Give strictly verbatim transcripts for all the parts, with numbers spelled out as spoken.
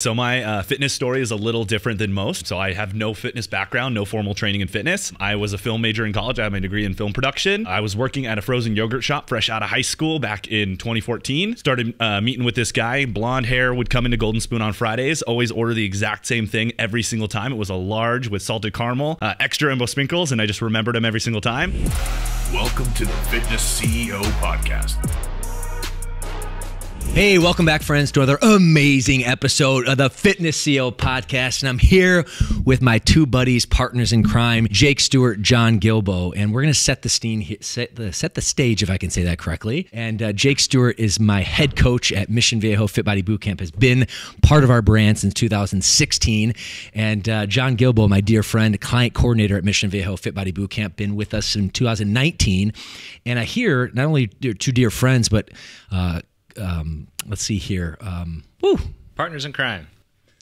So my uh, fitness story is a little different than most. So I have no fitness background, no formal training in fitness. I was a film major in college. I have my degree in film production. I was working at a frozen yogurt shop fresh out of high school back in twenty fourteen. Started uh, meeting with this guy. Blonde hair, would come into Golden Spoon on Fridays. Always order the exact same thing every single time. It was a large with salted caramel, uh, extra rainbow sprinkles, and I just remembered him every single time. Welcome to the Fitness C E O Podcast. Hey, welcome back, friends, to another amazing episode of the Fitness C E O Podcast. And I'm here with my two buddies, partners in crime, Jake Stewart, John Gilbo. And we're going to set the scene, set the, set the stage, if I can say that correctly. And uh, Jake Stewart is my head coach at Mission Viejo Fit Body Bootcamp, has been part of our brand since two thousand sixteen. And uh, John Gilbo, my dear friend, client coordinator at Mission Viejo Fit Body Bootcamp, been with us in two thousand nineteen. And I hear not only are two dear friends, but uh, Um, let's see here. Um, woo. Partners in crime.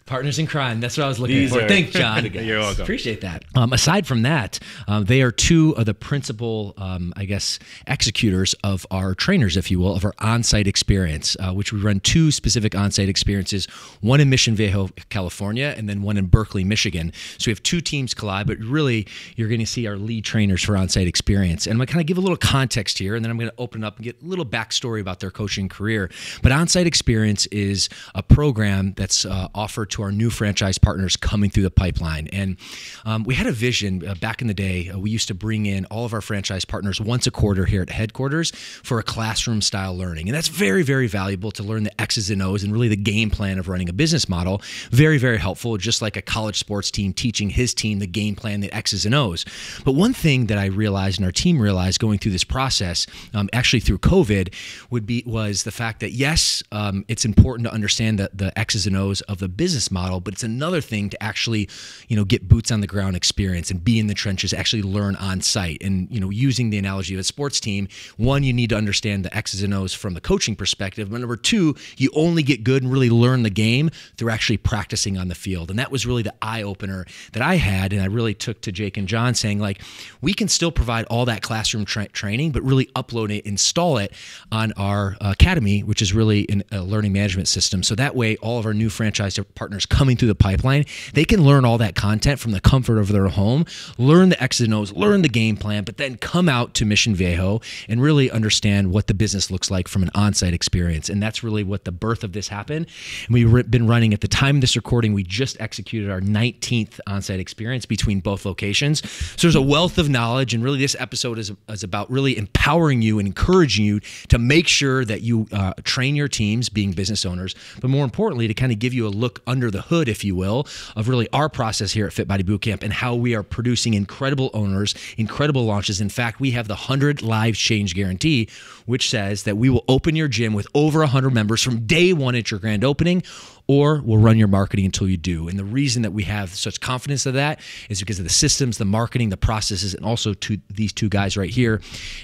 Partners in crime. That's what I was looking These for. Are, Thanks, John. You're welcome. Appreciate that. Um, aside from that, um, they are two of the principal, um, I guess, executors of our trainers, if you will, of our on-site experience, uh, which we run two specific on-site experiences, one in Mission Viejo, California, and then one in Berkeley, Michigan. So we have two teams collide, but really you're going to see our lead trainers for on-site experience. And I'm going to kind of give a little context here, and then I'm going to open up and get a little backstory about their coaching career. But on-site experience is a program that's uh, offered to to our new franchise partners coming through the pipeline. And um, we had a vision uh, back in the day. Uh, we used to bring in all of our franchise partners once a quarter here at headquarters for a classroom style learning. And that's very, very valuable to learn the X's and O's and really the game plan of running a business model. Very, very helpful, just like a college sports team teaching his team the game plan, the X's and O's. But one thing that I realized and our team realized going through this process, um, actually through COVID, would be was the fact that yes, um, it's important to understand the, the X's and O's of the business model, but it's another thing to actually, you know, get boots on the ground experience and be in the trenches, actually learn on site. And, you know, using the analogy of a sports team, one, you need to understand the X's and O's from the coaching perspective. But number two, you only get good and really learn the game through actually practicing on the field. And that was really the eye opener that I had. And I really took to Jake and John saying, like, we can still provide all that classroom tra training, but really upload it, install it on our uh, academy, which is really an, a learning management system. So that way, all of our new franchise partners coming through the pipeline, they can learn all that content from the comfort of their home, learn the X's and O's, learn the game plan, but then come out to Mission Viejo and really understand what the business looks like from an on-site experience. And that's really what the birth of this happened. And we've been running, at the time of this recording, we just executed our nineteenth on-site experience between both locations. So there's a wealth of knowledge, and really this episode is, is about really empowering you and encouraging you to make sure that you uh, train your teams being business owners, but more importantly, to kind of give you a look under the hood, if you will, of really our process here at Fit Body Bootcamp and how we are producing incredible owners, incredible launches. In fact, we have the one hundred Lives Change Guarantee, which says that we will open your gym with over one hundred members from day one at your grand opening, or we'll run your marketing until you do. And the reason that we have such confidence of that is because of the systems, the marketing, the processes, and also to these two guys right here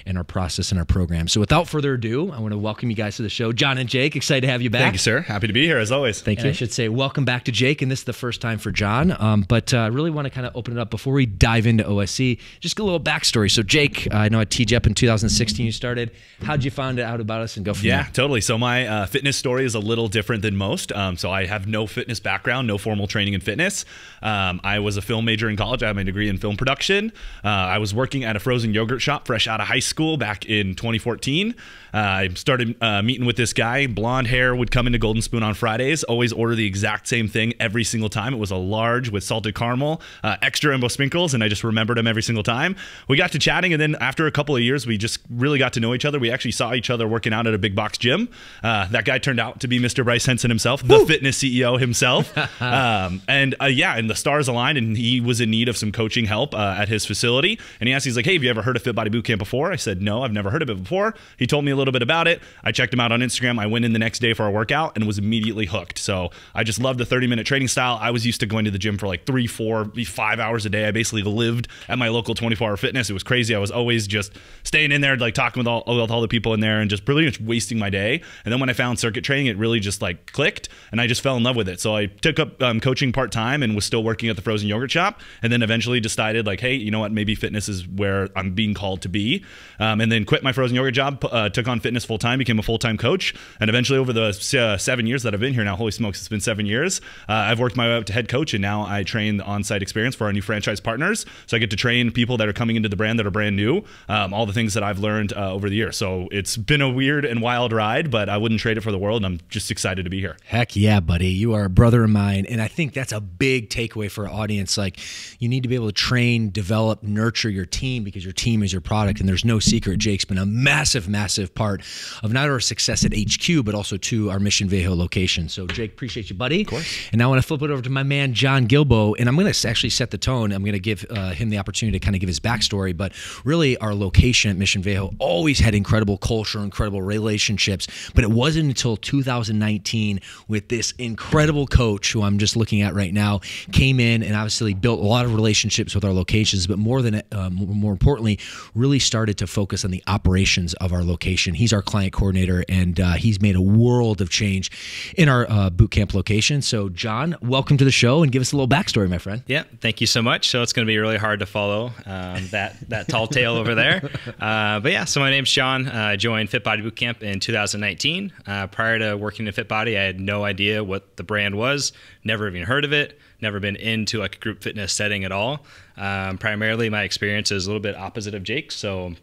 and our process and our program. So without further ado, I want to welcome you guys to the show. John and Jake, excited to have you back. Thank you, sir. Happy to be here, as always. Thank and you. I should say welcome back to Jake, and this is the first time for John. Um, but uh, I really want to kind of open it up before we dive into O S E, just a little backstory. So Jake, uh, I know at T G E P in two thousand sixteen you started. How'd you find out about us and go from yeah, there? Yeah, totally. So my uh, fitness story is a little different than most. Um, so I have no fitness background, no formal training in fitness. Um, I was a film major in college. I have my degree in film production. Uh, I was working at a frozen yogurt shop fresh out of high school back in twenty fourteen. Uh, I started uh, meeting with this guy. Blonde hair, would come into Golden Spoon on Fridays. Always order the exact same thing every single time. It was a large with salted caramel, uh, extra rainbow sprinkles, and I just remembered him every single time. We got to chatting, and then after a couple of years, we just really got to know each other. We actually saw each other working out at a big box gym. Uh, that guy turned out to be Mister Bryce Henson himself, the Woo! Fitness C E O himself. um, and uh, yeah, and the stars aligned, and he was in need of some coaching help uh, at his facility. And he asked, he's like, "Hey, have you ever heard of Fit Body Bootcamp before?" I said, "No, I've never heard of it before." He told me a little bit about it. I checked him out on Instagram. I went in the next day for a workout and was immediately hooked. So I just loved the thirty minute training style. I was used to going to the gym for like three, four, five hours a day. I basically lived at my local twenty-four hour fitness. It was crazy. I was always just staying in there, like talking with all, with all the people in there and just pretty much wasting my day. And then when I found circuit training, it really just like clicked and I just fell in love with it. So I took up um, coaching part-time and was still working at the frozen yogurt shop. And then eventually decided like, hey, you know what? Maybe fitness is where I'm being called to be. Um, and then quit my frozen yogurt job, uh, took on fitness full-time, became a full-time coach. And eventually over the uh, seven years that I've been here now, holy smokes, it's been seven years. years. Uh, I've worked my way up to head coach, and now I train the on-site experience for our new franchise partners. So I get to train people that are coming into the brand that are brand new, um, all the things that I've learned uh, over the years. So it's been a weird and wild ride, but I wouldn't trade it for the world. And I'm just excited to be here. Heck yeah, buddy. You are a brother of mine. And I think that's a big takeaway for our audience. Like, you need to be able to train, develop, nurture your team, because your team is your product. And there's no secret, Jake's been a massive, massive part of not our success at H Q, but also to our Mission Viejo location. So Jake, appreciate you, buddy. Of course. And now I want to flip it over to my man, John Gilbo. And I'm going to actually set the tone. I'm going to give uh, him the opportunity to kind of give his backstory. But really, our location at Mission Viejo always had incredible culture, incredible relationships. But it wasn't until two thousand nineteen with this incredible coach, who I'm just looking at right now, came in and obviously built a lot of relationships with our locations, but more than um, more importantly, really started to focus on the operations of our location. He's our client coordinator, and uh, he's made a world of change in our uh, boot camp location. So John, welcome to the show, and give us a little backstory, my friend. Yeah, thank you so much. So it's going to be really hard to follow um, that that tall tale over there. Uh, but yeah, so my name's John. I uh, joined Fit Body Bootcamp in two thousand nineteen. Uh, prior to working in Fit Body, I had no idea what the brand was, never even heard of it, never been into like a group fitness setting at all. Um, primarily my experience is a little bit opposite of Jake's. So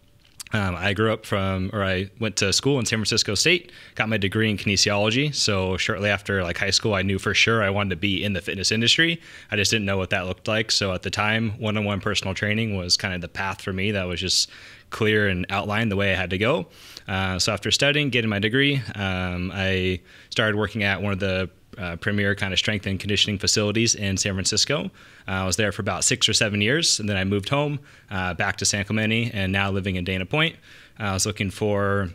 um, I grew up from, or I went to school in San Francisco State, got my degree in kinesiology. So shortly after like high school, I knew for sure I wanted to be in the fitness industry. I just didn't know what that looked like. So at the time, one-on-one personal training was kind of the path for me. That was just clear and outlined the way I had to go. Uh, so after studying, getting my degree, um, I started working at one of the Uh, premier kind of strength and conditioning facilities in San Francisco. Uh, I was there for about six or seven years, and then I moved home, uh, back to San Clemente, and now living in Dana Point. Uh, I was looking for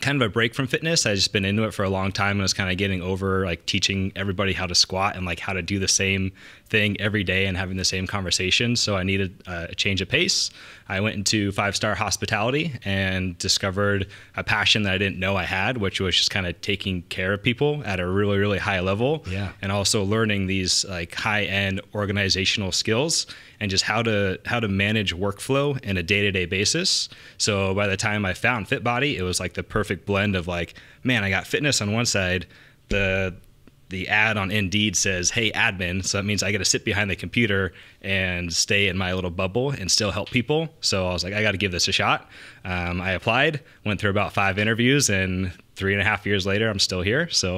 kind of a break from fitness. I just been into it for a long time, and I was kind of getting over like teaching everybody how to squat and like how to do the same thing every day and having the same conversation. So I needed uh, a change of pace. I went into five-star hospitality and discovered a passion that I didn't know I had, which was just kind of taking care of people at a really, really high level. Yeah. And also learning these like high-end organizational skills and just how to how to manage workflow in a day-to-day basis. So by the time I found FitBody, it was like the perfect blend of like, man, I got fitness on one side, the the ad on Indeed says, hey, admin. So that means I got to sit behind the computer and stay in my little bubble and still help people. So I was like, I got to give this a shot. Um, I applied, went through about five interviews, and three and a half years later, I'm still here. So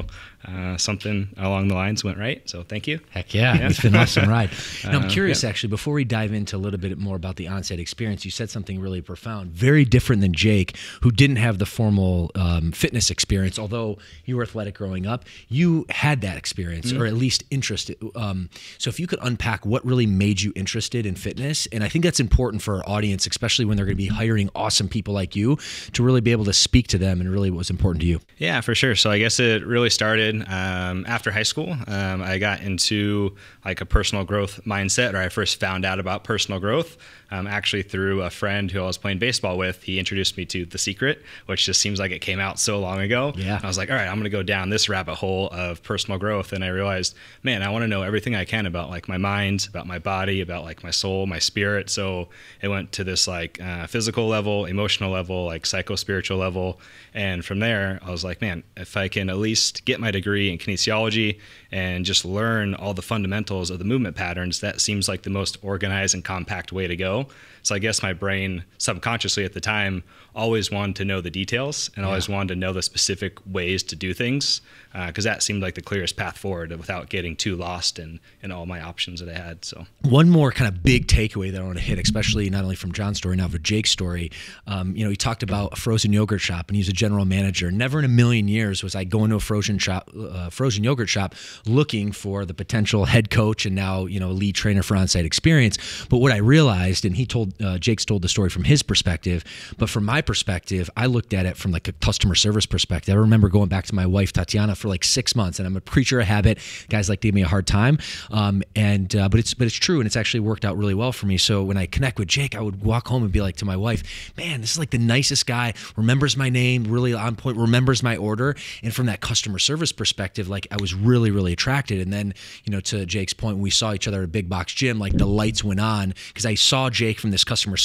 uh, something along the lines went right. So thank you. Heck yeah, yeah. It's been an awesome ride. Now I'm curious, uh, yeah. actually, before we dive into a little bit more about the on-site experience, you said something really profound, very different than Jake, who didn't have the formal um, fitness experience. Although you were athletic growing up, you had that experience, mm-hmm. or at least interest. Um, so if you could unpack what really made you interested in fitness, and I think that's important for our audience, especially when they're going to be hiring awesome people like you, to really be able to speak to them and really what was important to you. You. Yeah, for sure. So I guess it really started um, after high school. Um, I got into like a personal growth mindset, or I first found out about personal growth um, actually through a friend who I was playing baseball with. He introduced me to The Secret, which just seems like it came out so long ago. Yeah. I was like, all right, I'm going to go down this rabbit hole of personal growth. And I realized, man, I want to know everything I can about like my mind, about my body, about like my soul, my spirit. So it went to this like uh, physical level, emotional level, like psycho-spiritual level. And from there, I was like, man, if I can at least get my degree in kinesiology and just learn all the fundamentals of the movement patterns, that seems like the most organized and compact way to go. So I guess my brain subconsciously at the time always wanted to know the details and yeah. always wanted to know the specific ways to do things, because uh, that seemed like the clearest path forward without getting too lost in, in all my options that I had. So one more kind of big takeaway that I want to hit, especially not only from John's story, now for Jake's story. Um, you know, he talked about a frozen yogurt shop, and he's a general manager. Never in a million years was I going to a frozen shop, uh, frozen yogurt shop, looking for the potential head coach and now, you know, lead trainer for on-site experience. But what I realized, and he told, uh, Jake's told the story from his perspective, but from my perspective, I looked at it from like a customer service perspective. I remember going back to my wife, Tatiana, for like six months, and I'm a preacher of habit. Guys like to give me a hard time. Um, and, uh, but it's, but it's true. And it's actually worked out really well for me. So when I connect with Jake, I would walk home and be like to my wife, man, this is like the nicest guy, remembers my name, really on point, remembers remembers my order. And from that customer service perspective, like I was really, really attracted. And then, you know, to Jake's point, when we saw each other at a big box gym, like the lights went on because I saw Jake from this customer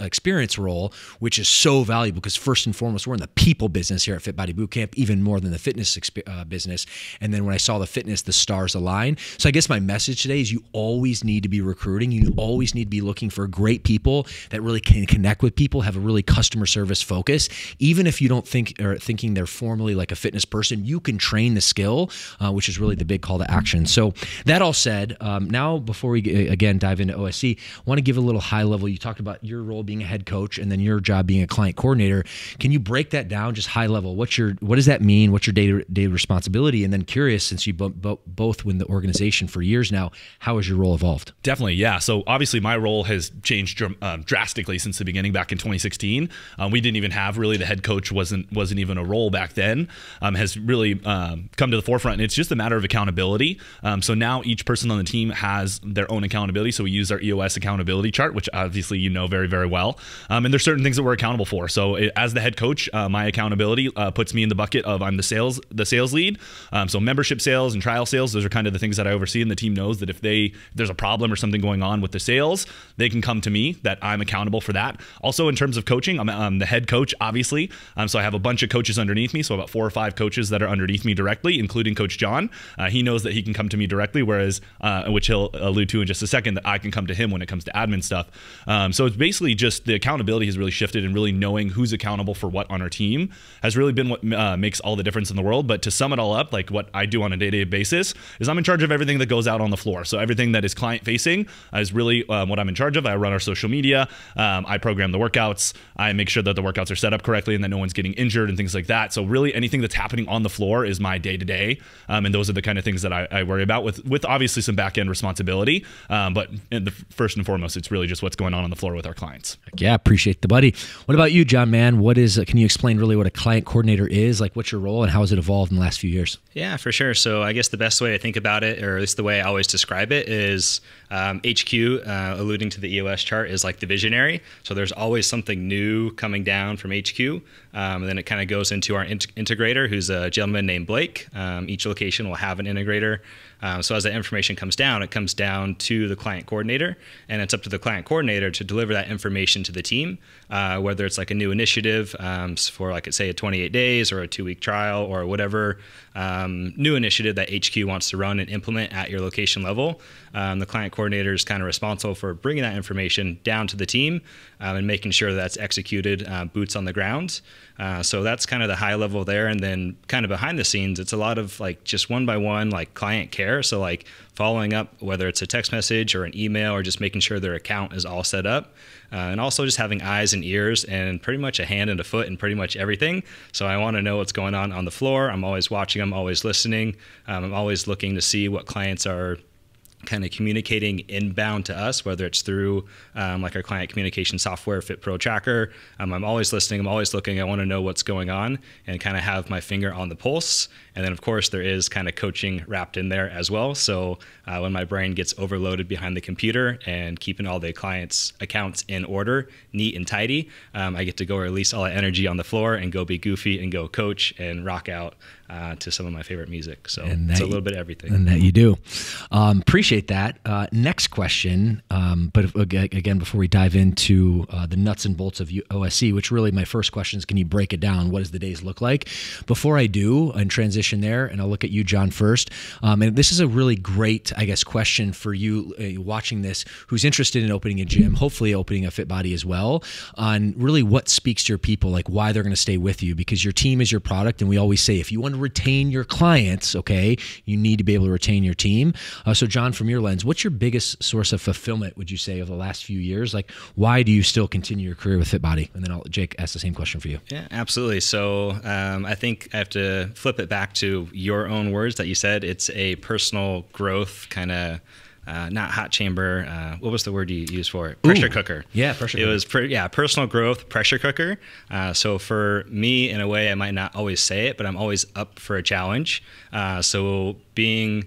experience role, which is so valuable because first and foremost, we're in the people business here at Fit Body Bootcamp, even more than the fitness uh, business. And then when I saw the fitness, the stars align. So I guess my message today is you always need to be recruiting. You always need to be looking for great people that really can connect with people, have a really customer service focus. Even if you don't think or thinking they're formally like a fitness person, you can train the skill, uh, which is really the big call to action. So that all said, um, now before we get, again dive into O S E, I want to give a little high level. You talked about your role being a head coach and then your job being a client coordinator. Can you break that down just high level? What's your what does that mean? What's your day-to-day responsibility? And then curious, since you bo bo both win the organization for years now, how has your role evolved? Definitely, yeah. So obviously my role has changed dr um, drastically since the beginning back in twenty sixteen. Um, we didn't even have really the head coach wasn't wasn't even a role back then. Um, has really um, come to the forefront, and it's just a matter of accountability. Um, so now each person on the team has their own accountability. So we use our E O S accountability chart, which obviously you know very very well. Um, and there's certain things that we're accountable for. So it, as the head coach, uh, my accountability uh, puts me in the bucket of I'm the sales the sales lead. Um, so membership sales and trial sales, those are kind of the things that I oversee, and the team knows that if they if there's a problem or something going on with the sales, they can come to me. That I'm accountable for that. Also in terms of coaching, I'm, I'm the head coach, obviously. Um, so I have a bunch of coaches underneath me. So about four or five coaches that are underneath me directly, including Coach John. Uh, he knows that he can come to me directly, whereas, uh, which he'll allude to in just a second, that I can come to him when it comes to admin stuff. Um, so it's basically just the accountability has really shifted, and really knowing who's accountable for what on our team has really been what uh, makes all the difference in the world. But to sum it all up, like what I do on a day-to-day basis is I'm in charge of everything that goes out on the floor. So everything that is client facing is really um, what I'm in charge of. I run our social media. Um, I program the workouts. I make sure that the workouts are set up correctly and that no one's getting injured and things like that. So really anything that's happening on the floor is my day to day. Um, and those are the kind of things that I, I worry about with, with obviously some back end responsibility. Um, but in the first and foremost, it's really just what's going on on the floor with our clients. Yeah. Appreciate the buddy. What about you, John, man? What is, uh, can you explain really what a client coordinator is? Like what's your role and how has it evolved in the last few years? Yeah, for sure. So I guess the best way to think about it, or at least the way I always describe it, is um, H Q, uh, alluding to the E O S chart, is like the visionary. So there's always something new coming down from H Q. Um, and then it kind of goes into our int integrator, who's a gentleman named Blake. Um, each location will have an integrator. Um, so as that information comes down, it comes down to the client coordinator, and it's up to the client coordinator to deliver that information to the team, uh, whether it's like a new initiative um, for like, say, a twenty-eight days or a two week trial or whatever um, new initiative that H Q wants to run and implement at your location level. Um, the client coordinator is kind of responsible for bringing that information down to the team um, and making sure that that's executed uh, boots on the ground. Uh, so that's kind of the high level there. And then kind of behind the scenes, it's a lot of like just one by one, like client care. So like following up, whether it's a text message or an email, or just making sure their account is all set up. Uh, and also just having eyes and ears and pretty much a hand and a foot in pretty much everything. So I want to know what's going on on the floor. I'm always watching. I'm always listening. Um, I'm always looking to see what clients are kind of communicating inbound to us, whether it's through um, like our client communication software, FitPro Tracker. Um, I'm always listening. I'm always looking. I want to know what's going on and kind of have my finger on the pulse. And then, of course, there is kind of coaching wrapped in there as well. So uh, when my brain gets overloaded behind the computer and keeping all the clients' accounts in order, neat and tidy, um, I get to go release all that energy on the floor and go be goofy and go coach and rock out uh, to some of my favorite music. So it's a little bit of everything. And that you do. Um, appreciate that. Uh, next question. Um, but if, again, before we dive into uh, the nuts and bolts of O S E, which really my first question is, can you break it down? What does the days look like? Before I do and transition there, and I'll look at you, John, first. Um, and this is a really great, I guess, question for you uh, watching this, who's interested in opening a gym, hopefully opening a fit body as well, on really what speaks to your people, like why they're going to stay with you, because your team is your product. And we always say, if you want to retain your clients, okay, you need to be able to retain your team. Uh, so John, from your lens, what's your biggest source of fulfillment, would you say, over the last few years? Like, why do you still continue your career with Fit Body? And then I'll, Jake, ask the same question for you. Yeah, absolutely. So um, I think I have to flip it back to your own words that you said. It's a personal growth kind of uh, not hot chamber. Uh, what was the word you used for it? Pressure Ooh, cooker. Yeah, pressure. It cooker. was pre yeah, personal growth pressure cooker. Uh, so for me, in a way, I might not always say it, but I'm always up for a challenge. Uh, so being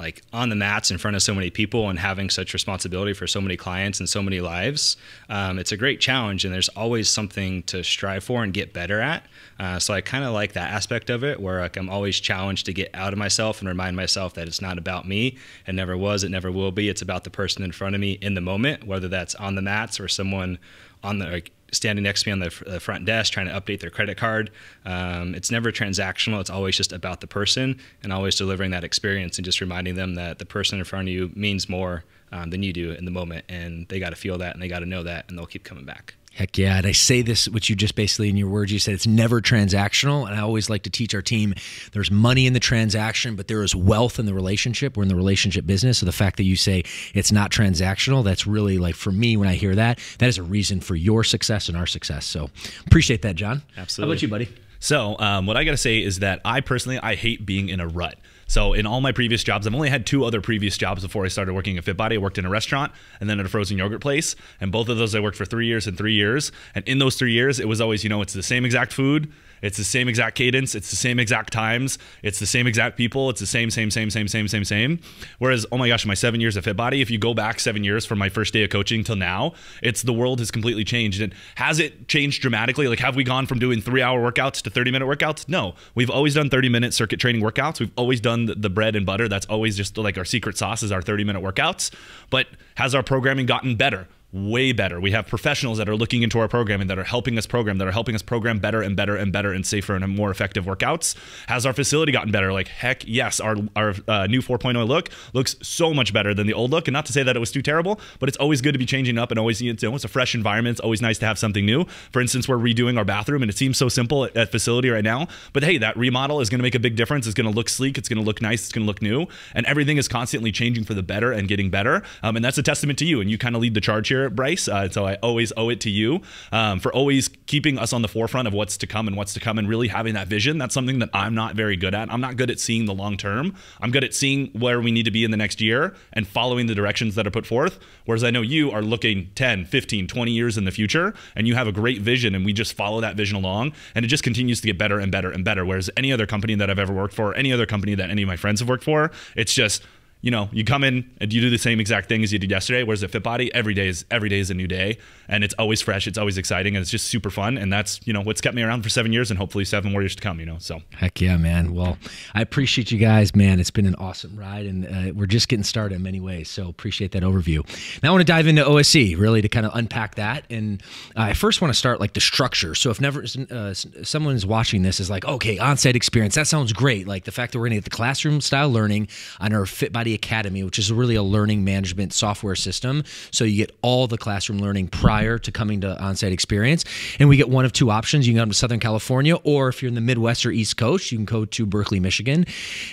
like on the mats in front of so many people and having such responsibility for so many clients and so many lives, um, it's a great challenge, and there's always something to strive for and get better at. Uh, so I kind of like that aspect of it, where like I'm always challenged to get out of myself and remind myself that it's not about me. It never was, it never will be. It's about the person in front of me in the moment, whether that's on the mats or someone on the, like, standing next to me on the, the front desk trying to update their credit card. Um, it's never transactional. It's always just about the person, and always delivering that experience and just reminding them that the person in front of you means more um, than you do in the moment. And they got to feel that, and they got to know that, and they'll keep coming back. Heck yeah. And I say this, which you just basically, in your words, you said it's never transactional. And I always like to teach our team, there's money in the transaction, but there is wealth in the relationship. We're in the relationship business. So the fact that you say it's not transactional, that's really, like, for me, when I hear that, that is a reason for your success and our success. So appreciate that, John. Absolutely. How about you, buddy? So um, what I got to say is that I personally, I hate being in a rut. So in all my previous jobs, I've only had two other previous jobs before I started working at FitBody. I worked in a restaurant and then at a frozen yogurt place. And both of those I worked for three years and three years. And in those three years, it was always, you know, it's the same exact food. It's the same exact cadence. It's the same exact times. It's the same exact people. It's the same, same, same, same, same, same, same. Whereas, oh my gosh, my seven years at FitBody, if you go back seven years from my first day of coaching till now, it's the world has completely changed. And has it changed dramatically? Like, have we gone from doing three hour workouts to thirty minute workouts? No, we've always done thirty minute circuit training workouts. We've always done the bread and butter. That's always just like our secret sauce, is our thirty minute workouts. But has our programming gotten better? Way better. We have professionals that are looking into our programming, that are helping us program, that are helping us program better and better and better and safer and more effective workouts. Has our facility gotten better? Like, heck yes. Our our uh, new four point oh look looks so much better than the old look. And not to say that it was too terrible, but it's always good to be changing up, and always, you know, it's a fresh environment. It's always nice to have something new. For instance, we're redoing our bathroom, and it seems so simple at, at facility right now, but hey, that remodel is going to make a big difference. It's going to look sleek. It's going to look nice. It's going to look new, and everything is constantly changing for the better and getting better. Um, and that's a testament to you, and you kind of lead the charge here, Bryce. Uh, so I always owe it to you um, for always keeping us on the forefront of what's to come and what's to come, and really having that vision. That's something that I'm not very good at. I'm not good at seeing the long term. I'm good at seeing where we need to be in the next year and following the directions that are put forth. Whereas I know you are looking ten, fifteen, twenty years in the future, and you have a great vision, and we just follow that vision along, and it just continues to get better and better and better. Whereas any other company that I've ever worked for, or any other company that any of my friends have worked for, it's just, you know, you come in and you do the same exact thing as you did yesterday. Whereas at FitBody, every day is every day is a new day, and it's always fresh, it's always exciting, and it's just super fun. And that's, you know, what's kept me around for seven years and hopefully seven more years to come. You know, so heck yeah, man. Well, I appreciate you guys, man. It's been an awesome ride, and uh, we're just getting started in many ways. So appreciate that overview. Now I want to dive into O S E, really, to kind of unpack that. And uh, I first want to start, like, the structure. So if never uh, someone's watching this is like, okay, on-site experience, that sounds great. Like the fact that we're going to get the classroom style learning on our FitBody Academy, which is really a learning management software system. So you get all the classroom learning prior to coming to on-site experience. And we get one of two options. You can come to Southern California, or if you're in the Midwest or East Coast, you can go to Berkeley, Michigan.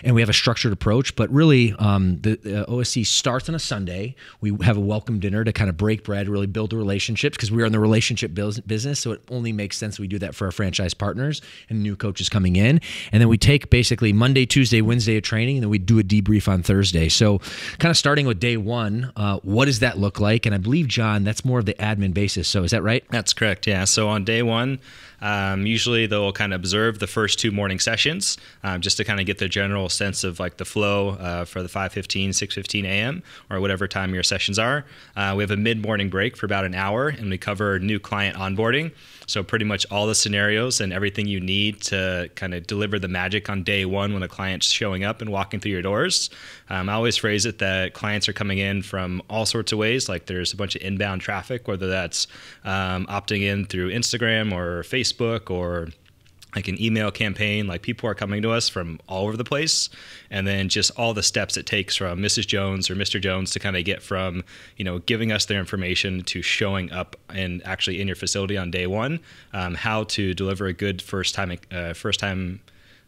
And we have a structured approach, but really um, the uh, O S E starts on a Sunday. We have a welcome dinner to kind of break bread, really build the relationships, because we're in the relationship business. So it only makes sense we do that for our franchise partners and new coaches coming in. And then we take basically Monday, Tuesday, Wednesday of training, and then we do a debrief on Thursday. So kind of starting with day one, uh, what does that look like? And I believe, John, that's more of the admin basis. So is that right? That's correct. Yeah. So on day one, um, usually they'll kind of observe the first two morning sessions um, just to kind of get the general sense of like the flow uh, for the five fifteen, six fifteen A M or whatever time your sessions are. Uh, we have a mid-morning break for about an hour, and we cover new client onboarding. So pretty much all the scenarios and everything you need to kind of deliver the magic on day one when a client's showing up and walking through your doors. Um, I always phrase it that clients are coming in from all sorts of ways. Like there's a bunch of inbound traffic, whether that's um, opting in through Instagram or Facebook or like an email campaign. Like people are coming to us from all over the place, and then just all the steps it takes from Missus Jones or Mister Jones to kind of get from, you know, giving us their information to showing up and actually in your facility on day one, um, how to deliver a good first time, uh, first time,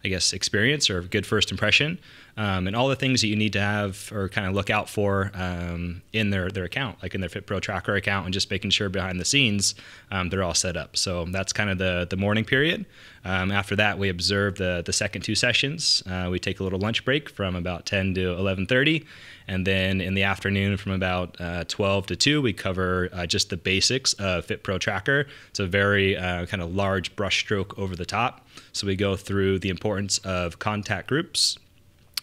I guess, experience or good first impression, um, and all the things that you need to have or kind of look out for um, in their, their account, like in their FitPro Tracker account, and just making sure behind the scenes um, they're all set up. So that's kind of the, the morning period. Um, after that, we observe the, the second two sessions. Uh, we take a little lunch break from about ten to eleven thirty. And then in the afternoon from about uh, twelve to two, we cover uh, just the basics of FitPro Tracker. It's a very uh, kind of large brushstroke over the top. So we go through the importance of contact groups,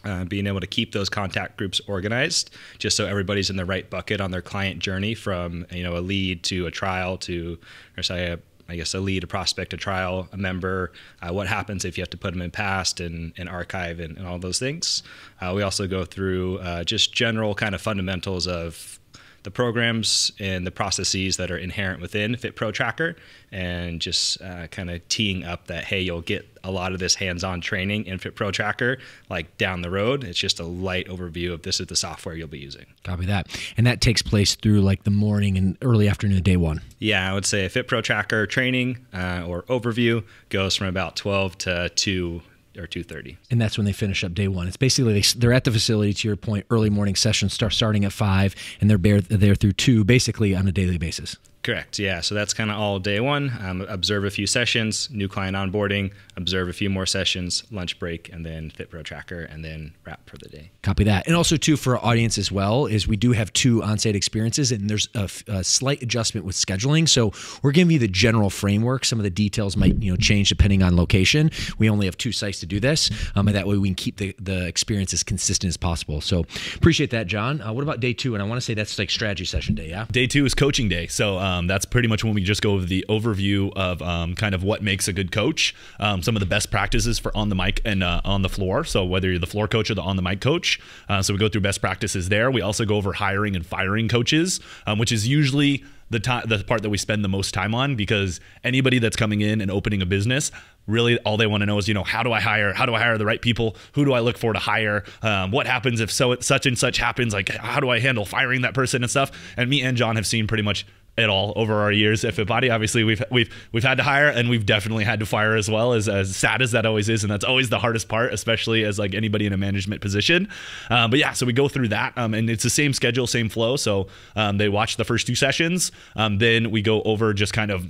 uh, being able to keep those contact groups organized, just so everybody's in the right bucket on their client journey from, you know, a lead to a trial to, or say, a, I guess, a lead, a prospect, a trial, a member, uh, what happens if you have to put them in past and, and archive and, and all those things. Uh, we also go through uh, just general kind of fundamentals of the programs and the processes that are inherent within FitPro Tracker, and just uh, kind of teeing up that, hey, you'll get a lot of this hands-on training in FitPro Tracker, like down the road. It's just a light overview of this is the software you'll be using. Copy that. And that takes place through like the morning and early afternoon of day one. Yeah, I would say FitPro Tracker training uh, or overview goes from about twelve to two or two thirty. And that's when they finish up day one. It's basically, they, they're at the facility, to your point, early morning sessions start starting at five, and they're bare, there through two, basically on a daily basis. Correct. Yeah. So that's kind of all day one. Um, observe a few sessions, new client onboarding, observe a few more sessions, lunch break, and then FitPro Tracker, and then wrap for the day. Copy that. And also too, for our audience as well, is we do have two on-site experiences, and there's a, a slight adjustment with scheduling. So we're giving you the general framework. Some of the details might, you know, change depending on location. We only have two sites to do this. Um, and that way we can keep the, the experience as consistent as possible. So appreciate that, John. Uh, what about day two? And I want to say that's like strategy session day. Yeah. Day two is coaching day. So, um, Um, that's pretty much when we just go over the overview of um, kind of what makes a good coach, um, some of the best practices for on the mic and uh, on the floor. So whether you're the floor coach or the on the mic coach, uh, so we go through best practices there. We also go over hiring and firing coaches, um, which is usually the time, the part that we spend the most time on, because anybody that's coming in and opening a business, really all they want to know is, you know, how do I hire? How do I hire the right people? Who do I look for to hire? Um, what happens if so such and such happens? Like, how do I handle firing that person and stuff? And me and John have seen pretty much at all over our years at Fit Body. Obviously, we've we've we've had to hire, and we've definitely had to fire as well. As as sad as that always is, and that's always the hardest part, especially as like anybody in a management position. Uh, but yeah, so we go through that, um, and it's the same schedule, same flow. So um, they watch the first two sessions, um, then we go over just kind of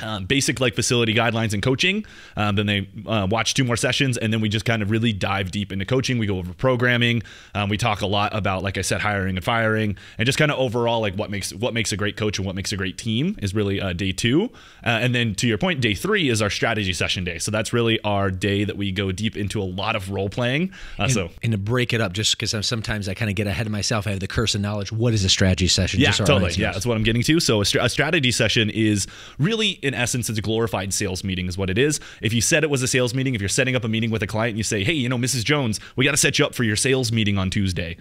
Um, basic like facility guidelines and coaching. Um, then they uh, watch two more sessions, and then we just kind of really dive deep into coaching. We go over programming. Um, we talk a lot about, like I said, hiring and firing, and just kind of overall like what makes what makes a great coach and what makes a great team is really uh, day two. Uh, and then to your point, day three is our strategy session day. So that's really our day that we go deep into a lot of role playing. Uh, and, so and to break it up, just because sometimes I kind of get ahead of myself. I have the curse of knowledge. What is a strategy session? Yeah, just totally. Yeah, that's what I'm getting to. So a, st a strategy session is really, in essence, it's a glorified sales meeting is what it is. If you said it was a sales meeting, if you're setting up a meeting with a client and you say, hey, you know, Missus Jones, we got to set you up for your sales meeting on Tuesday.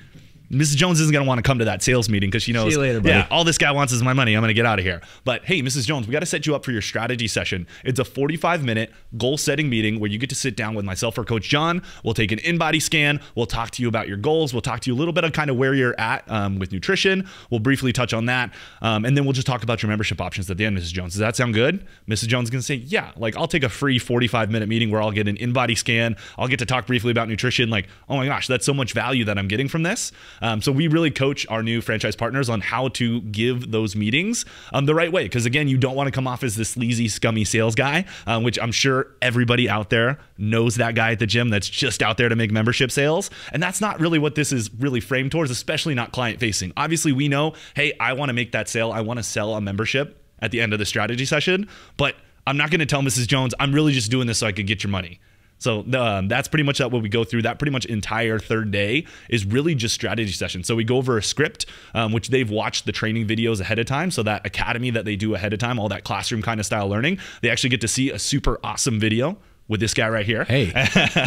Missus Jones isn't going to want to come to that sales meeting because she knows, see you later, buddy. Yeah, all this guy wants is my money. I'm going to get out of here. But hey, Missus Jones, we got to set you up for your strategy session. It's a forty-five minute goal setting meeting where you get to sit down with myself or Coach John. We'll take an in-body scan. We'll talk to you about your goals. We'll talk to you a little bit of kind of where you're at um, with nutrition. We'll briefly touch on that. Um, and then we'll just talk about your membership options at the end, Missus Jones. Does that sound good? Missus Jones is going to say, yeah, like I'll take a free forty-five minute meeting where I'll get an in-body scan. I'll get to talk briefly about nutrition. Like, oh my gosh, that's so much value that I'm getting from this. Um, so we really coach our new franchise partners on how to give those meetings um, the right way. Because again, you don't want to come off as this sleazy, scummy sales guy, um, which I'm sure everybody out there knows that guy at the gym that's just out there to make membership sales. And that's not really what this is really framed towards, especially not client facing. Obviously, we know, hey, I want to make that sale. I want to sell a membership at the end of the strategy session, but I'm not going to tell Missus Jones, I'm really just doing this so I could get your money. So um, that's pretty much that what we go through. That pretty much entire third day is really just strategy sessions. So we go over a script, um, which they've watched the training videos ahead of time. So that academy that they do ahead of time, all that classroom kind of style learning, they actually get to see a super awesome video with this guy right here, hey,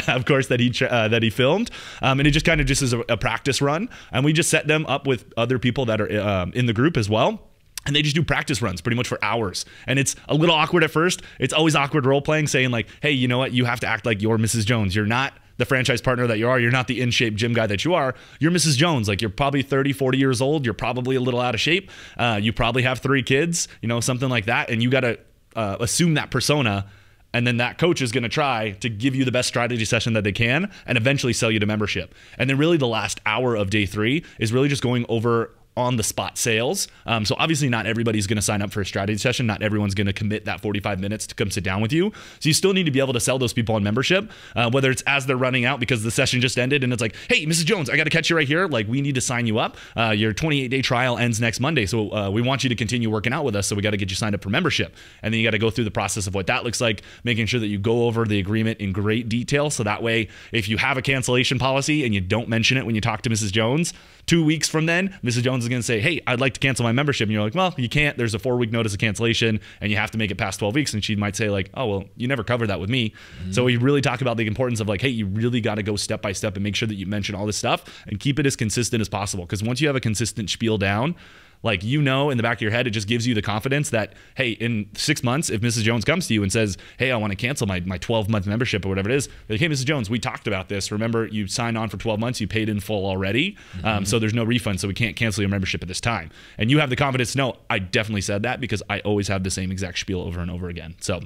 of course, that he uh, that he filmed, um, and it just kind of just is a, a practice run. And we just set them up with other people that are um, in the group as well. And they just do practice runs pretty much for hours. And it's a little awkward at first. It's always awkward role playing, saying like, hey, you know what? You have to act like you're Missus Jones. You're not the franchise partner that you are. You're not the in-shape gym guy that you are. You're Missus Jones. Like, you're probably thirty, forty years old. You're probably a little out of shape. Uh, you probably have three kids, you know, something like that. And you got to uh, assume that persona. And then that coach is going to try to give you the best strategy session that they can and eventually sell you to membership. And then really the last hour of day three is really just going over on the spot sales. Um, so obviously not everybody's going to sign up for a strategy session. Not everyone's going to commit that forty-five minutes to come sit down with you. So you still need to be able to sell those people on membership, uh, whether it's as they're running out because the session just ended and it's like, hey, Missus Jones, I got to catch you right here. Like, we need to sign you up. Uh, your twenty-eight day trial ends next Monday. So uh, we want you to continue working out with us. So we got to get you signed up for membership. And then you got to go through the process of what that looks like, making sure that you go over the agreement in great detail. So that way, if you have a cancellation policy and you don't mention it when you talk to Missus Jones, two weeks from then, Missus Jones is going to say, hey, I'd like to cancel my membership. And you're like, well, you can't. There's a four week notice of cancellation and you have to make it past twelve weeks. And she might say like, oh, well, you never covered that with me. Mm-hmm. So we really talk about the importance of like, hey, you really got to go step by step and make sure that you mention all this stuff and keep it as consistent as possible. Because once you have a consistent spiel down, like, you know, in the back of your head, it just gives you the confidence that, hey, in six months, if Missus Jones comes to you and says, hey, I want to cancel my my twelve month membership or whatever it is, like, hey, Missus Jones, we talked about this. Remember, you signed on for twelve months, you paid in full already. Mm-hmm. um, so there's no refund, so we can't cancel your membership at this time. And you have the confidence to know, I definitely said that because I always have the same exact spiel over and over again. So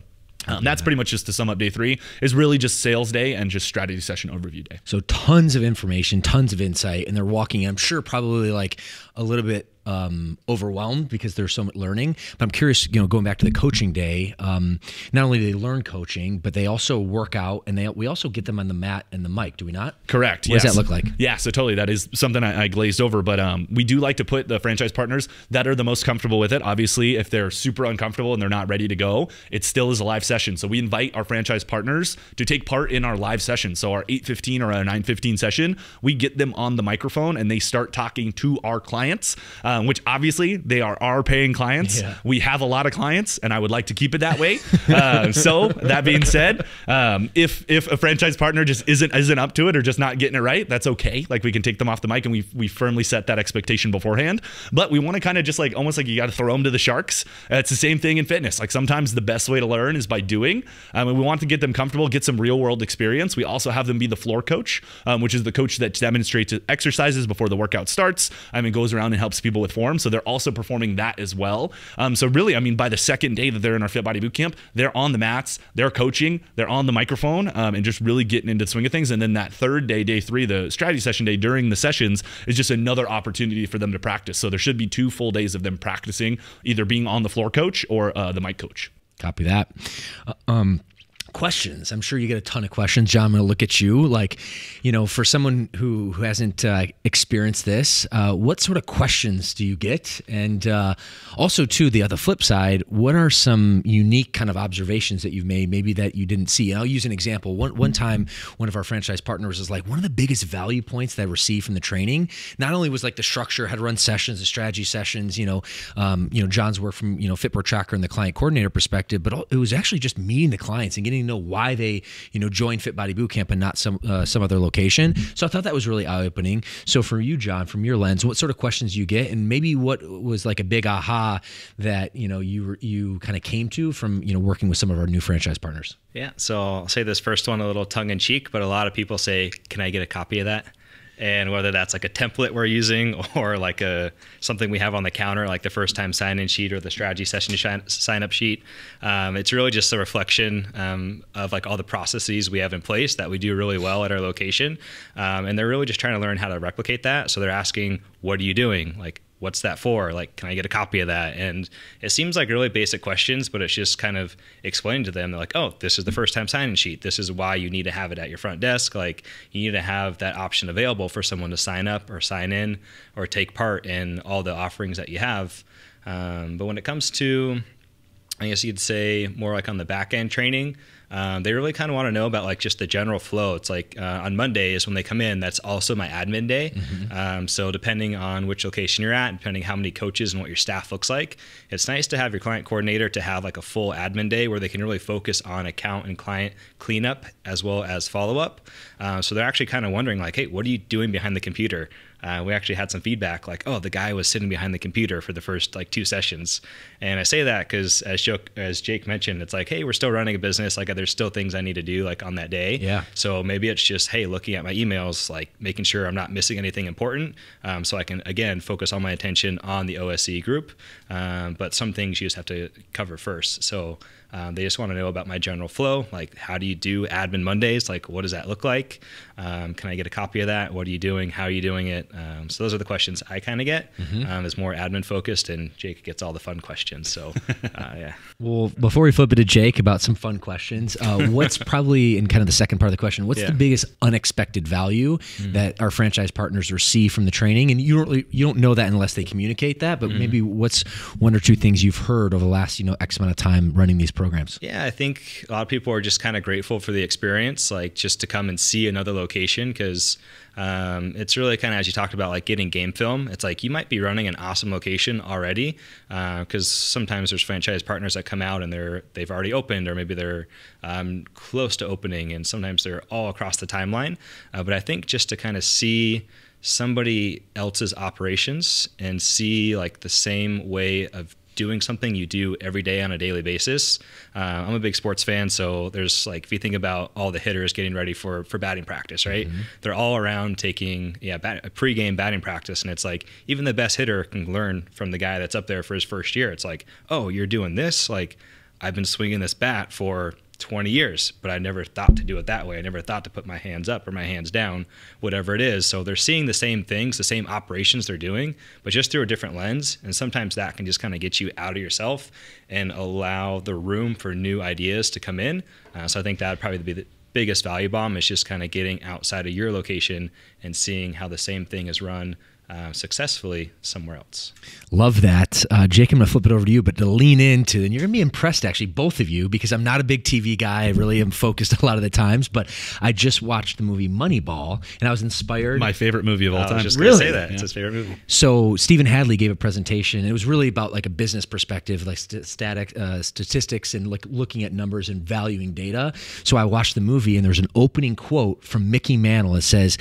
Um, that's pretty much just to sum up day three, is really just sales day and just strategy session overview day. So tons of information, tons of insight, and they're walking, I'm sure, probably like a little bit um, overwhelmed because there's so much learning. But I'm curious, you know, going back to the coaching day, um, not only do they learn coaching, but they also work out, and they we also get them on the mat and the mic, do we not? Correct. What yes. does that look like? Yeah, so totally. That is something I, I glazed over, but um, we do like to put the franchise partners that are the most comfortable with it. Obviously, if they're super uncomfortable and they're not ready to go, it still is a live session. So we invite our franchise partners to take part in our live session. So our eight fifteen or our nine fifteen session, we get them on the microphone and they start talking to our clients, um, which obviously they are our paying clients. Yeah. We have a lot of clients and I would like to keep it that way. uh, so that being said, um, if if a franchise partner just isn't isn't up to it or just not getting it right, that's okay. Like, we can take them off the mic, and we we firmly set that expectation beforehand. But we want to kind of just like, almost like you got to throw them to the sharks. Uh, it's the same thing in fitness. Like, sometimes the best way to learn is by doing. Um, and we want to get them comfortable, get some real world experience. We also have them be the floor coach, um, which is the coach that demonstrates exercises before the workout starts. I mean, goes around and helps people with form. So they're also performing that as well. Um, so really, I mean, by the second day that they're in our Fit Body Bootcamp, they're on the mats, they're coaching, they're on the microphone, um, and just really getting into the swing of things. And then that third day, day three, the strategy session day during the sessions is just another opportunity for them to practice. So there should be two full days of them practicing, either being on the floor coach or uh, the mic coach. Copy that. Uh, um, questions. I'm sure you get a ton of questions. John, I'm going to look at you. Like, you know, for someone who, who hasn't uh, experienced this, uh, what sort of questions do you get? And uh, also, too, the other flip side, what are some unique kind of observations that you've made, maybe that you didn't see? And I'll use an example. One, one time, one of our franchise partners was like, one of the biggest value points that I received from the training, not only was like the structure, how to run sessions, the strategy sessions, you know, um, you know, John's work from, you know, FitPro Tracker and the client coordinator perspective, but it was actually just meeting the clients and getting know why they, you know, join Fit Body Bootcamp and not some uh, some other location. So I thought that was really eye opening. So for you, John, from your lens, what sort of questions do you get, and maybe what was like a big aha that you know you you kind of came to from you know working with some of our new franchise partners? Yeah. So I'll say this first one a little tongue in cheek, but a lot of people say, "Can I get a copy of that?" And whether that's like a template we're using or like a something we have on the counter, like the first time sign-in sheet or the strategy session sign-up sheet, um, it's really just a reflection um, of like all the processes we have in place that we do really well at our location. Um, and they're really just trying to learn how to replicate that. So they're asking, what are you doing? Like, what's that for? Like, can I get a copy of that? And it seems like really basic questions, but it's just kind of explained to them. They're like, oh, this is the first time sign-in sheet. This is why you need to have it at your front desk. Like, you need to have that option available for someone to sign up or sign in or take part in all the offerings that you have. Um, but when it comes to, I guess you'd say more like on the back end training, Um, they really kind of want to know about like just the general flow. It's like uh, on Mondays when they come in, that's also my admin day. Mm-hmm. um, so depending on which location you're at, depending how many coaches and what your staff looks like, it's nice to have your client coordinator to have like a full admin day where they can really focus on account and client cleanup as well as follow-up. Uh, so they're actually kind of wondering like, hey, what are you doing behind the computer? Uh, we actually had some feedback like, oh, the guy was sitting behind the computer for the first like two sessions. And I say that because as, as Jake mentioned, it's like, hey, we're still running a business. Like, there's still things I need to do like on that day. Yeah. So maybe it's just, hey, looking at my emails, like making sure I'm not missing anything important. Um, so I can, again, focus all my attention on the O S E group. Um, but some things you just have to cover first. So Um, they just want to know about my general flow. Like, how do you do admin Mondays? Like, what does that look like? Um, can I get a copy of that? What are you doing? How are you doing it? Um, so those are the questions I kind of get. Mm-hmm. Um, it's more admin focused, and Jake gets all the fun questions. So uh, yeah. Well, before we flip it to Jake about some fun questions, uh, what's probably in kind of the second part of the question, what's yeah. the biggest unexpected value mm-hmm. that our franchise partners receive from the training? And you don't really, you don't know that unless they communicate that, but mm-hmm. maybe what's one or two things you've heard over the last, you know, X amount of time running these programs? Yeah, I think a lot of people are just kind of grateful for the experience, like just to come and see another location. Cause um, it's really kind of, as you talked about, like getting game film, it's like, you might be running an awesome location already. Uh, cause sometimes there's franchise partners that come out and they're, they've already opened, or maybe they're um, close to opening, and sometimes they're all across the timeline. Uh, but I think just to kind of see somebody else's operations and see like the same way of doing something you do every day on a daily basis. Uh, I'm a big sports fan. So there's like, if you think about all the hitters getting ready for, for batting practice, right? Mm-hmm. They're all around taking yeah bat, a pregame batting practice. And it's like, even the best hitter can learn from the guy that's up there for his first year. It's like, oh, you're doing this. Like, I've been swinging this bat for twenty years, but I never thought to do it that way. I never thought to put my hands up or my hands down, whatever it is. So they're seeing the same things, the same operations they're doing, but just through a different lens. And sometimes that can just kind of get you out of yourself and allow the room for new ideas to come in. Uh, so I think that would probably be the biggest value bomb, is just kind of getting outside of your location and seeing how the same thing is run Uh, successfully somewhere else. Love that. Uh, Jake, I'm going to flip it over to you, but to lean into, and you're going to be impressed, actually, both of you, because I'm not a big T V guy. I really am focused a lot of the times, but I just watched the movie Moneyball, and I was inspired. My favorite movie of all time. I was just really? Going to say that. Yeah. It's his favorite movie. So Stephen Hadley gave a presentation. It was really about like a business perspective, like st static, uh, statistics and like looking at numbers and valuing data. So I watched the movie, and there's an opening quote from Mickey Mantle that says,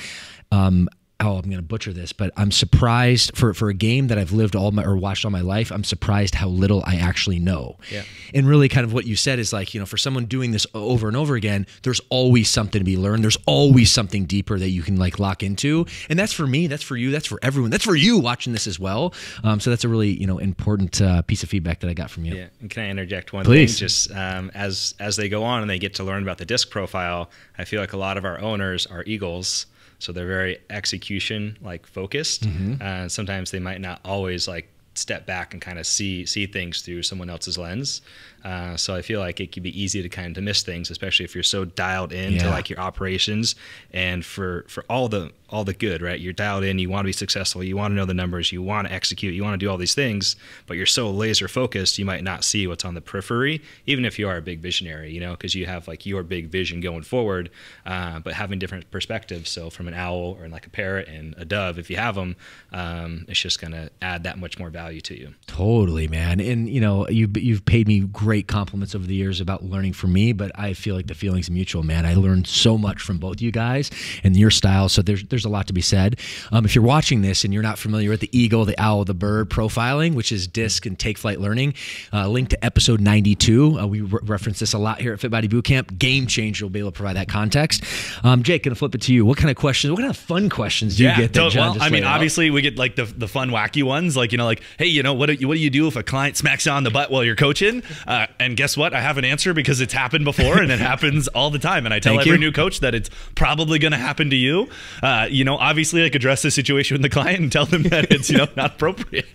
um, oh, I'm going to butcher this, but I'm surprised for, for a game that I've lived all my, or watched all my life, I'm surprised how little I actually know. Yeah. And really kind of what you said is like, you know, for someone doing this over and over again, there's always something to be learned. There's always something deeper that you can like lock into. And that's for me, that's for you, that's for everyone. That's for you watching this as well. Um, so that's a really, you know, important uh, piece of feedback that I got from you. Yeah. And can I interject one Please. thing? Just um, as, as they go on and they get to learn about the disc profile, I feel like a lot of our owners are eagles. So they're very execution like focused. Mm-hmm. Uh, sometimes they might not always like step back and kind of see see things through someone else's lens. Uh, so I feel like it could be easy to kind of miss things, especially if you're so dialed in yeah. to like your operations and for for all the all the good, right? You're dialed in, you want to be successful, you want to know the numbers, you want to execute, you want to do all these things, but you're so laser focused, you might not see what's on the periphery, even if you are a big visionary, you know, because you have like your big vision going forward, uh, but having different perspectives. So from an owl or like a parrot and a dove, if you have them, um, it's just going to add that much more value to you. Totally, man. And you know, you've, you've paid me great compliments over the years about learning from me, but I feel like the feeling's mutual, man. I learned so much from both you guys and your style. So there's, there's There's a lot to be said. Um, if you're watching this and you're not familiar with the eagle, the owl, the bird profiling, which is disc and take flight learning, uh, link to episode ninety-two. Uh, we re reference this a lot here at Fit Body Bootcamp. Game changer will be able to provide that context. Um, Jake, gonna flip it to you. What kind of questions? What kind of fun questions do yeah, you get? That John well, just I mean, obviously out? we get like the the fun wacky ones, like you know, like hey, you know, what do, what do you do if a client smacks you on the butt while you're coaching? Uh, and guess what? I have an answer because it's happened before and it happens all the time. And I tell Thank every you. new coach that it's probably gonna happen to you. Uh, You know, obviously, like address the situation with the client and tell them that it's, you know, not appropriate.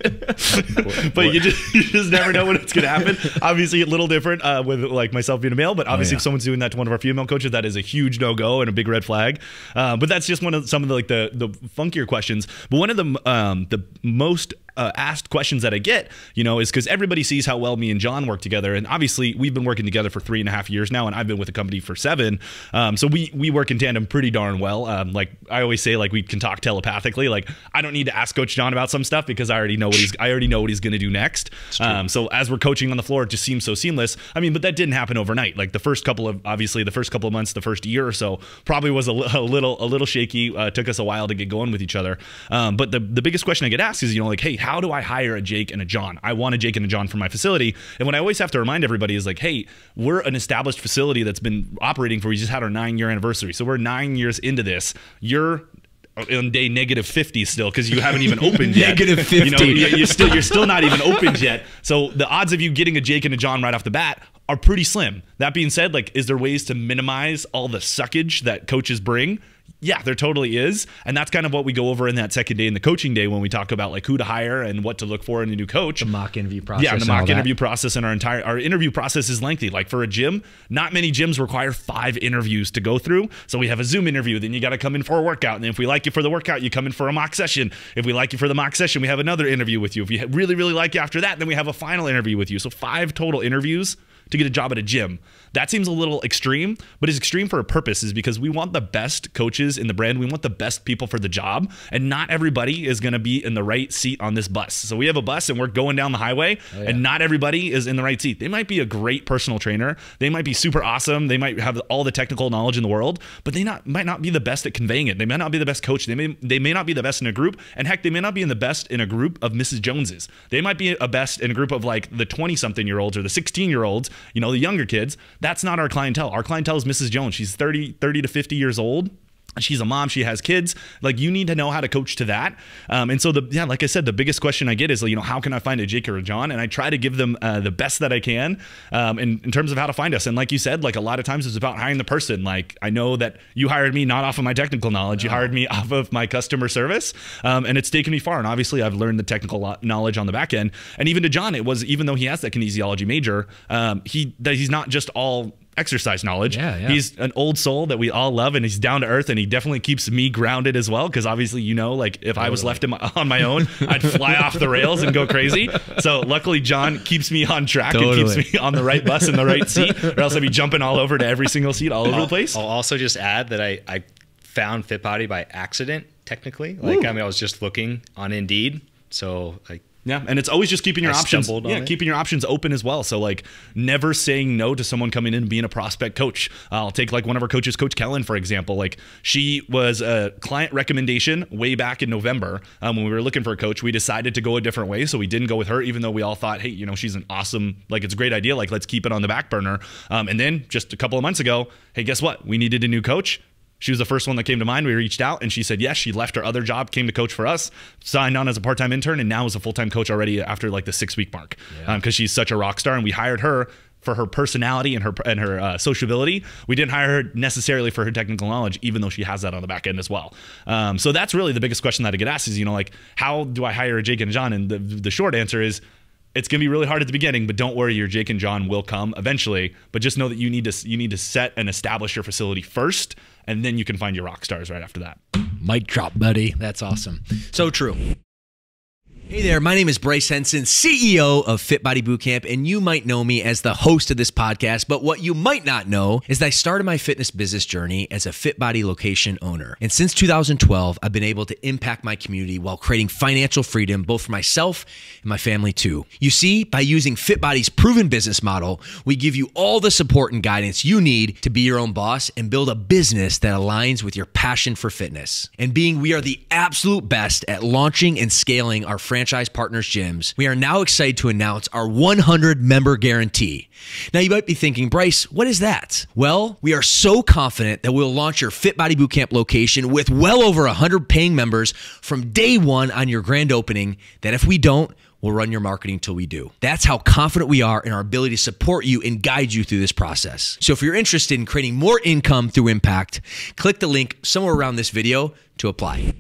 But you just you just never know when it's going to happen. Obviously, a little different uh, with like myself being a male, but obviously, oh, yeah. if someone's doing that to one of our female coaches, that is a huge no go and a big red flag. Uh, but that's just one of some of the like the the funkier questions. But one of the um, the most Uh, asked questions that I get, you know, is because everybody sees how well me and John work together. And obviously we've been working together for three and a half years now, and I've been with the company for seven. Um, so we, we work in tandem pretty darn well. Um, like I always say, like we can talk telepathically. Like I don't need to ask Coach John about some stuff because I already know what he's, I already know what he's going to do next. Um, so as we're coaching on the floor, it just seems so seamless. I mean, but that didn't happen overnight. Like the first couple of, obviously the first couple of months, the first year or so probably was a, a little, a little shaky. Uh, took us a while to get going with each other. Um, but the, the biggest question I get asked is, you know, like, hey, how do I hire a Jake and a John? I want a Jake and a John for my facility. And what I always have to remind everybody is like, hey, we're an established facility that's been operating for, we just had our nine year anniversary. So we're nine years into this. You're on day negative fifty still because you haven't even opened yet. negative fifty. You know, you're still, you're still not even opened yet. So the odds of you getting a Jake and a John right off the bat are pretty slim. That being said, like, is there ways to minimize all the suckage that coaches bring? Yeah, there totally is. And that's kind of what we go over in that second day in the coaching day when we talk about like who to hire and what to look for in a new coach. The mock interview process. Yeah, and the mock interview process, and our entire our interview process is lengthy. Like for a gym, not many gyms require five interviews to go through. So we have a Zoom interview, then you got to come in for a workout. And then if we like you for the workout, you come in for a mock session. If we like you for the mock session, we have another interview with you. If we really, really like you after that, then we have a final interview with you. So five total interviews to get a job at a gym. That seems a little extreme, but it's extreme for a purpose, is because we want the best coaches in the brand. We want the best people for the job, and not everybody is going to be in the right seat on this bus. So we have a bus and we're going down the highway, oh, yeah. and not everybody is in the right seat. They might be a great personal trainer. They might be super awesome. They might have all the technical knowledge in the world, but they not, might not be the best at conveying it. They might not be the best coach. They may, they may not be the best in a group. And heck, they may not be in the best in a group of Missus Joneses. They might be a best in a group of like the twenty something year olds or the sixteen year olds, you know, the younger kids. That's not our clientele. Our clientele is Missus Jones. She's thirty to fifty years old. She's a mom. She has kids. Like, you need to know how to coach to that. Um, and so, the yeah, like I said, the biggest question I get is, you know, how can I find a Jake or a John? And I try to give them uh, the best that I can um, in, in terms of how to find us. And like you said, like a lot of times it's about hiring the person. Like, I know that you hired me not off of my technical knowledge. You hired me off of my customer service. Um, and it's taken me far. And obviously, I've learned the technical knowledge on the back end. And even to John, it was, even though he has that kinesiology major, um, he that he's not just all exercise knowledge. Yeah, yeah. He's an old soul that we all love, and he's down to earth, and he definitely keeps me grounded as well. Because obviously, you know, like if totally. I was left in my, on my own, I'd fly off the rails and go crazy. So luckily, John keeps me on track totally. and keeps me on the right bus in the right seat, or else I'd be jumping all over to every single seat all over I'll, the place. I'll also just add that I, I found FitBody by accident, technically. Like, Ooh. I mean, I was just looking on Indeed. So like, yeah, and it's always just keeping your I options, yeah, keeping your options open as well. So like, never saying no to someone coming in and being a prospect coach. I'll take like one of our coaches, Coach Kellen, for example. Like, she was a client recommendation way back in November um, when we were looking for a coach. We decided to go a different way, so we didn't go with her, even though we all thought, hey, you know, she's an awesome, like it's a great idea. Like, let's keep it on the back burner. Um, and then just a couple of months ago, hey, guess what? We needed a new coach. She was the first one that came to mind. We reached out and she said yes. She left her other job, came to coach for us, signed on as a part-time intern, and now is a full-time coach already after like the six-week mark, because yeah. um, she's such a rock star. And we hired her for her personality and her and her uh, sociability. We didn't hire her necessarily for her technical knowledge, even though she has that on the back end as well. Um, so that's really the biggest question that I get asked is, you know, like, how do I hire a Jake and John? And the, the short answer is, it's going to be really hard at the beginning, but don't worry, your Jake and John will come eventually. But just know that you need to you need to set and establish your facility first, and then you can find your rock stars right after that. Mic drop, buddy. That's awesome. So true. Hey there, my name is Bryce Henson, C E O of Fit Body Bootcamp, and you might know me as the host of this podcast, but what you might not know is that I started my fitness business journey as a Fit Body location owner. And since two thousand twelve, I've been able to impact my community while creating financial freedom, both for myself and my family too. You see, by using Fit Body's proven business model, we give you all the support and guidance you need to be your own boss and build a business that aligns with your passion for fitness. And being we are the absolute best at launching and scaling our franchise Franchise Partners Gyms, we are now excited to announce our one hundred member guarantee. Now you might be thinking, Bryce, what is that? Well, we are so confident that we'll launch your Fit Body Bootcamp location with well over one hundred paying members from day one on your grand opening that if we don't, we'll run your marketing till we do. That's how confident we are in our ability to support you and guide you through this process. So if you're interested in creating more income through impact, click the link somewhere around this video to apply.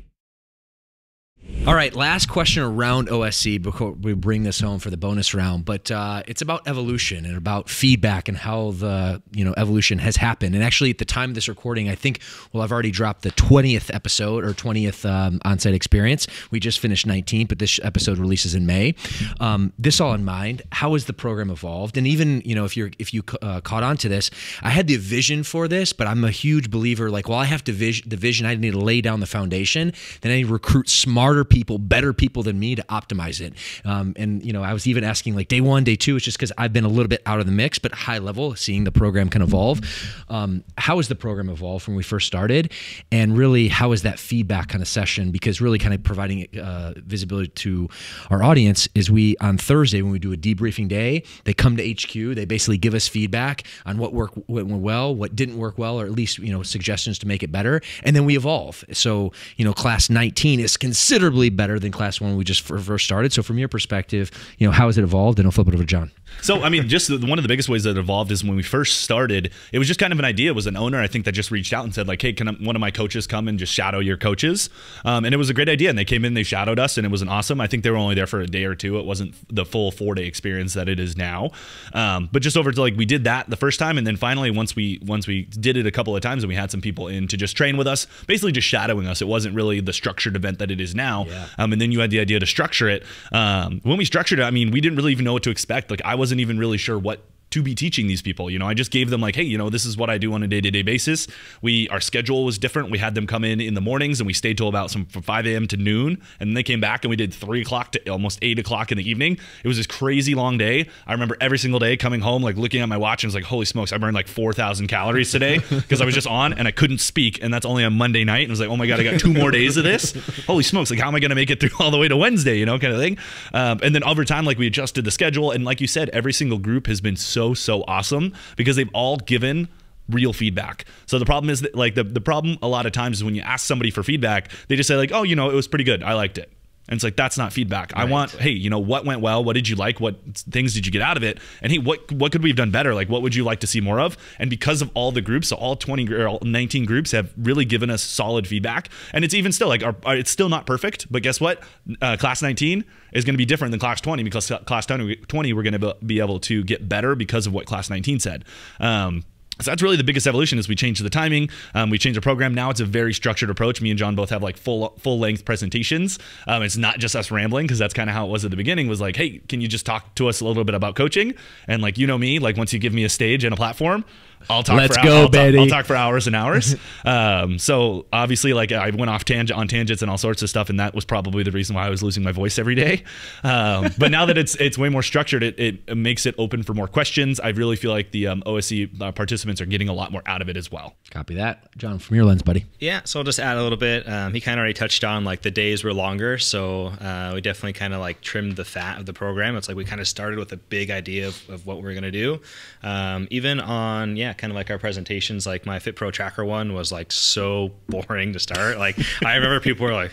All right, last question around O S E before we bring this home for the bonus round, but uh, it's about evolution and about feedback and how the you know evolution has happened. And actually, at the time of this recording, I think, well, I've already dropped the twentieth episode or twentieth um, onsite experience. We just finished nineteen, but this episode releases in May. Um, this all in mind, how has the program evolved? And even you know if you're if you uh, caught on to this, I had the vision for this, but I'm a huge believer. Like, well, I have to vision the vision. I need to lay down the foundation. Then I need to recruit smarter people. people, better people than me to optimize it. Um, and, you know, I was even asking like day one, day two, it's just because I've been a little bit out of the mix, but high level, seeing the program can evolve. Um, how has the program evolved from when we first started? And really, how is that feedback kind of session? Because really kind of providing uh, visibility to our audience is we, on Thursday, when we do a debriefing day, they come to H Q, they basically give us feedback on what worked well, what didn't work well, or at least, you know, suggestions to make it better. And then we evolve. So, you know, class nineteen is considered considerably better than class one when we just first started. So from your perspective, you know, how has it evolved? And I'll flip it over to John. So, I mean, just one of the biggest ways that it evolved is when we first started, it was just kind of an idea. It was an owner, I think, that just reached out and said like, hey, can one of my coaches come and just shadow your coaches? Um, and it was a great idea. And they came in, they shadowed us, and it was an awesome. I think they were only there for a day or two. It wasn't the full four day experience that it is now. Um, but just over to like, we did that the first time. And then finally, once we, once we did it a couple of times and we had some people in to just train with us, basically just shadowing us. It wasn't really the structured event that it is now. Yeah. Um, and then you had the idea to structure it. Um, when we structured it, I mean, we didn't really even know what to expect. Like I wasn't even really sure what to be teaching these people. You know, I just gave them like, hey, you know, this is what I do on a day-to-day basis. We, our schedule was different. We had them come in in the mornings and we stayed till about some from five A M to noon. And then they came back and we did three o'clock to almost eight o'clock in the evening. It was this crazy long day. I remember every single day coming home, like looking at my watch and was like, holy smokes, I burned like four thousand calories today because I was just on and I couldn't speak. And that's only on Monday night. And I was like, oh my God, I got two more days of this. Holy smokes. Like, how am I going to make it through all the way to Wednesday, you know, kind of thing. Um, and then over time, like we adjusted the schedule. And like you said, every single group has been so so awesome because they've all given real feedback. So the problem is that like the, the problem a lot of times is when you ask somebody for feedback, they just say like, oh, you know, it was pretty good. I liked it. And it's like, that's not feedback. Right. I want, hey, you know, what went well? What did you like? What things did you get out of it? And hey, what what could we have done better? Like, what would you like to see more of? And because of all the groups, so all twenty or nineteen groups have really given us solid feedback. And it's even still like, our, it's still not perfect, but guess what? Uh, class nineteen is going to be different than class twenty because class twenty, we're going to be able to get better because of what class nineteen said. Um, So that's really the biggest evolution is we changed the timing. Um, we changed the program. Now it's a very structured approach. Me and John both have like full full length presentations. Um, it's not just us rambling because that's kind of how it was at the beginning was like, hey, can you just talk to us a little bit about coaching? And like, you know me, like once you give me a stage and a platform, I'll talk Let's for go, I'll, baby. I'll talk for hours and hours. Um, so obviously, like I went off tangent on tangents and all sorts of stuff, and that was probably the reason why I was losing my voice every day. Um, but now that it's it's way more structured, it it makes it open for more questions. I really feel like the um, O S E uh, participants are getting a lot more out of it as well. Copy that, John. From your lens, buddy. Yeah. So I'll just add a little bit. Um, he kind of already touched on like the days were longer, so uh, we definitely kind of like trimmed the fat of the program. It's like we kind of started with a big idea of, of what we we're gonna do. Um, even on yeah. kind of like our presentations, like my FitPro Tracker one was like so boring to start. Like I remember people were like,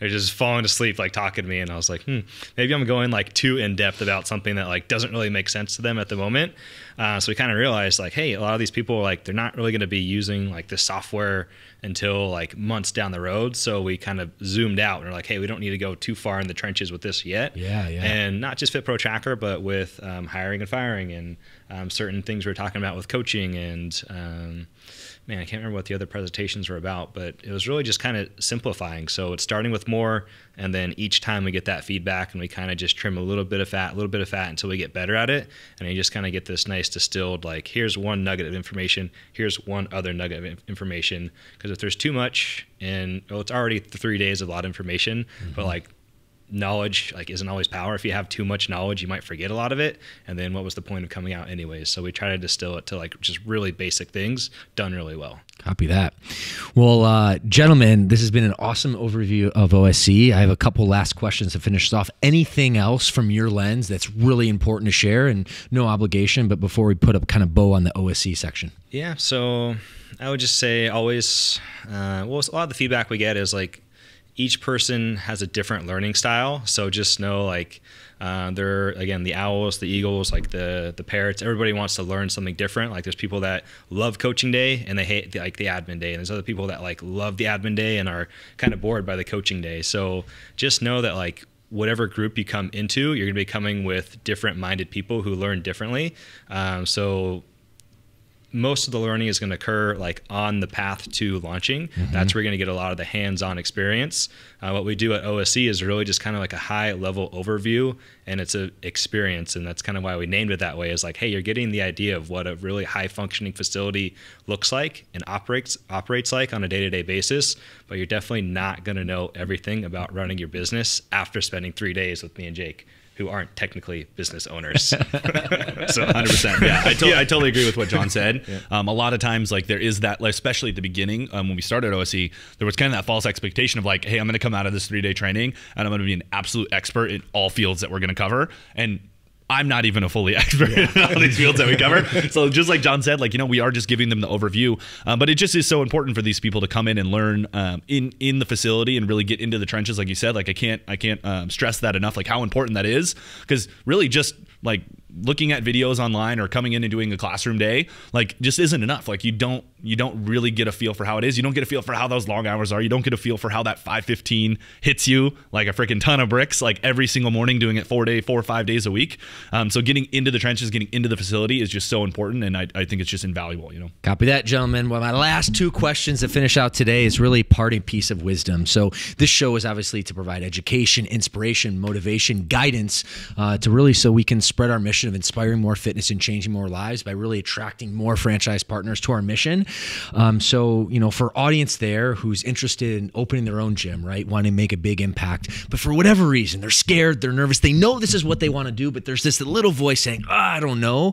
they're just falling to sleep, like talking to me. And I was like, hmm, maybe I'm going like too in depth about something that like doesn't really make sense to them at the moment. Uh, so we kind of realized like, hey, a lot of these people are like, they're not really going to be using like this software until like months down the road. So we kind of zoomed out and we're like, hey, we don't need to go too far in the trenches with this yet. Yeah, yeah. And not just FitPro Tracker, but with um, hiring and firing and um, certain things we were talking about with coaching and, um, man, I can't remember what the other presentations were about, but it was really just kind of simplifying. So it's starting with more, and then each time we get that feedback and we kind of just trim a little bit of fat, a little bit of fat until we get better at it. And you just kind of get this nice distilled, like, here's one nugget of information, here's one other nugget of information. Because if there's too much, and well, it's already three days of a lot of information, mm-hmm. but like, knowledge like isn't always power. If you have too much knowledge, you might forget a lot of it. And then what was the point of coming out anyways? So we try to distill it to like just really basic things done really well. Copy that. Well, uh, gentlemen, this has been an awesome overview of O S E. I have a couple last questions to finish us off. Anything else from your lens that's really important to share and no obligation, but before we put up kind of bow on the O S E section? Yeah. So I would just say always, uh, well, a lot of the feedback we get is like, each person has a different learning style. So just know like uh, they're, again, the owls, the eagles, like the the parrots, everybody wants to learn something different. Like there's people that love coaching day and they hate the, like the admin day. And there's other people that like love the admin day and are kind of bored by the coaching day. So just know that like whatever group you come into, you're gonna be coming with different minded people who learn differently. Um, so most of the learning is going to occur like on the path to launching. Mm-hmm. That's where you're going to get a lot of the hands-on experience. Uh, what we do at O S E is really just kind of like a high level overview, and it's an experience. And that's kind of why we named it that way, is like, hey, you're getting the idea of what a really high functioning facility looks like and operates operates like on a day-to-day basis, but you're definitely not going to know everything about running your business after spending three days with me and Jake, who aren't technically business owners. So one hundred percent. Yeah, I, to yeah. I totally agree with what John said. Yeah. Um, a lot of times, like there is that, like, especially at the beginning um, when we started O S E, there was kind of that false expectation of like, hey, I'm gonna come out of this three day training and I'm gonna be an absolute expert in all fields that we're gonna cover. And I'm not even a fully expert yeah. in all these fields that we cover. So just like John said, like, you know, we are just giving them the overview, um, but it just is so important for these people to come in and learn um, in, in the facility and really get into the trenches. Like you said, like I can't, I can't um, stress that enough, like how important that is, because really just like looking at videos online or coming in and doing a classroom day, like just isn't enough. Like you don't, you don't really get a feel for how it is. You don't get a feel for how those long hours are. You don't get a feel for how that five fifteen hits you like a freaking ton of bricks, like every single morning, doing it four day, four or five days a week. Um, so getting into the trenches, getting into the facility is just so important. And I, I think it's just invaluable, you know? Copy that, gentlemen. Well, my last two questions to finish out today is really parting piece of wisdom. So this show is obviously to provide education, inspiration, motivation, guidance, uh, to really, so we can spread our mission of inspiring more fitness and changing more lives by really attracting more franchise partners to our mission. Um, so, you know, for audience there who's interested in opening their own gym, right? Want to make a big impact, but for whatever reason, they're scared, they're nervous. They know this is what they want to do, but there's this little voice saying, oh, I don't know.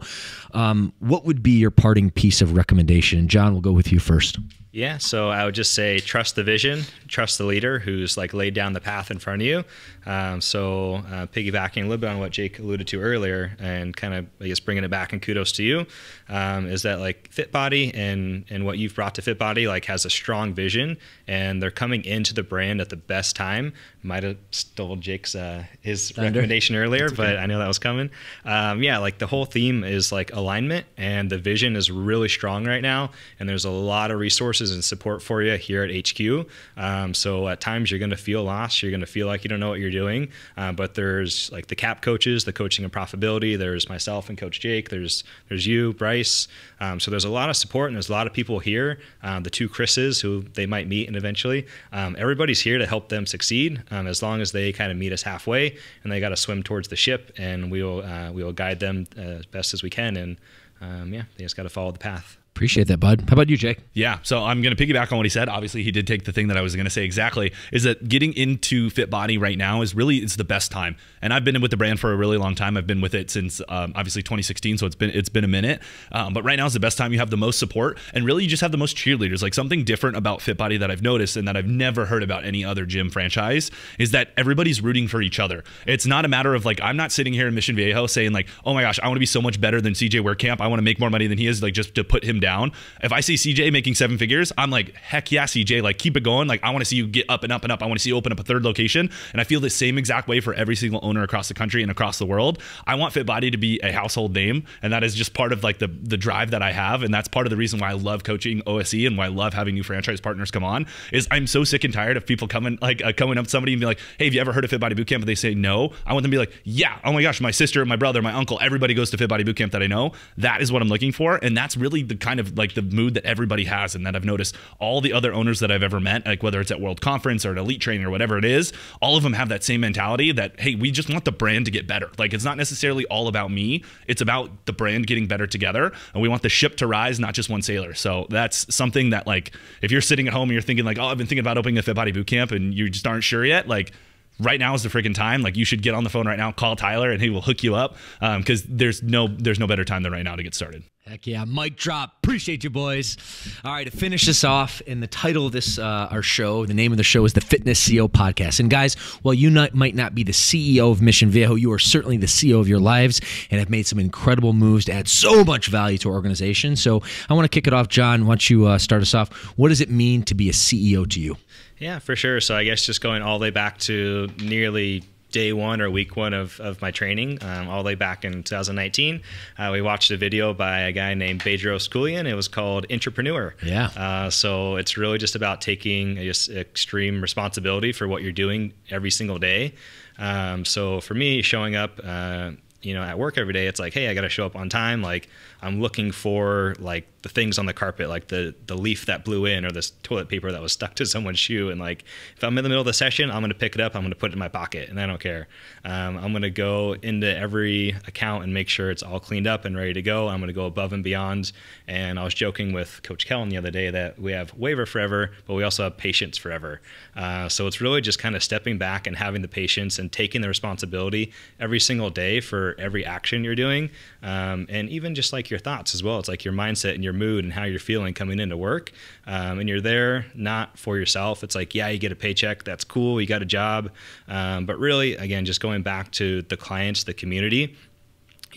Um, what would be your parting piece of recommendation? John, we'll go with you first. Yeah, so I would just say trust the vision, trust the leader who's like laid down the path in front of you. Um, so uh, piggybacking a little bit on what Jake alluded to earlier and kind of, I guess, bringing it back and kudos to you, um, is that like Fit Body and, and what you've brought to Fit Body like has a strong vision, and they're coming into the brand at the best time. Might have stole Jake's, uh, his Thunder. recommendation earlier, okay. but I know that was coming. Um, yeah, like the whole theme is like alignment, and the vision is really strong right now. And there's a lot of resources and support for you here at H Q. Um, so at times you're going to feel lost. You're going to feel like you don't know what you're doing. Uh, but there's like the C A P coaches, the coaching and profitability. There's myself and Coach Jake. There's there's you, Bryce. Um, so there's a lot of support, and there's a lot of people here. Um, the two Chris's who they might meet, and eventually um, everybody's here to help them succeed. Um, as long as they kind of meet us halfway, and they got to swim towards the ship, and we will uh, we will guide them as best as we can. And um, yeah, they just got to follow the path. Appreciate that, bud. How about you, Jake? Yeah, so I'm going to piggyback on what he said. Obviously, he did take the thing that I was going to say exactly, is that getting into Fit Body right now is really, it's the best time. And I've been with the brand for a really long time. I've been with it since um, obviously twenty sixteen, so it's been it's been a minute. Um, but right now is the best time. You have the most support, and really you just have the most cheerleaders. Like something different about Fit Body that I've noticed and that I've never heard about any other gym franchise is that everybody's rooting for each other. It's not a matter of like, I'm not sitting here in Mission Viejo saying like, oh my gosh, I want to be so much better than C J Weirkamp. I want to make more money than he is, like just to put him down. Down. If I see C J making seven figures, I'm like, heck yeah, C J, like keep it going. Like I want to see you get up and up and up. I want to see you open up a third location. And I feel the same exact way for every single owner across the country and across the world. I want Fit Body to be a household name. And that is just part of like the, the drive that I have. And that's part of the reason why I love coaching O S E and why I love having new franchise partners come on, is I'm so sick and tired of people coming, like uh, coming up to somebody and be like, hey, have you ever heard of Fit Body Bootcamp? But they say no. I want them to be like, yeah, oh my gosh, my sister, my brother, my uncle, everybody goes to Fit Body Bootcamp that I know. That is what I'm looking for. And that's really the kind of of like the mood that everybody has, and that I've noticed all the other owners that I've ever met, like whether it's at World Conference or at Elite Training or whatever it is, all of them have that same mentality that, hey, we just want the brand to get better. Like it's not necessarily all about me. It's about the brand getting better together, and we want the ship to rise, not just one sailor. So that's something that, like, if you're sitting at home and you're thinking like, oh, I've been thinking about opening a Fit Body Bootcamp and you just aren't sure yet, like, right now is the freaking time. Like you should get on the phone right now, call Tyler, and he will hook you up, because um, there's no there's no better time than right now to get started. Heck yeah, mic drop. Appreciate you, boys. All right, to finish this off, and the title of this, uh, our show, the name of the show is the Fitness C E O Podcast. And guys, while you not, might not be the C E O of Mission Viejo, you are certainly the C E O of your lives and have made some incredible moves to add so much value to our organization. So I want to kick it off, John. Why don't you uh, start us off? What does it mean to be a C E O to you? Yeah, for sure. So I guess just going all the way back to nearly day one or week one of, of my training, um, all the way back in two thousand nineteen. Uh, we watched a video by a guy named Pedro Skullian. It was called Intrapreneur. Yeah. Uh, so it's really just about taking just extreme responsibility for what you're doing every single day. Um, so for me, showing up, uh, you know, at work every day, it's like, hey, I got to show up on time. Like I'm looking for like the things on the carpet, like the, the leaf that blew in or this toilet paper that was stuck to someone's shoe. And like, if I'm in the middle of the session, I'm going to pick it up. I'm going to put it in my pocket, and I don't care. Um, I'm going to go into every account and make sure it's all cleaned up and ready to go. I'm going to go above and beyond. And I was joking with Coach Kellen the other day that we have waiver forever, but we also have patience forever. Uh, so it's really just kind of stepping back and having the patience and taking the responsibility every single day for every action you're doing. Um, and even just like your thoughts as well. It's like your mindset and your mood and how you're feeling coming into work, um, and you're there not for yourself. It's like, yeah, you get a paycheck, that's cool, you got a job, um, but really, again, just going back to the clients, the community,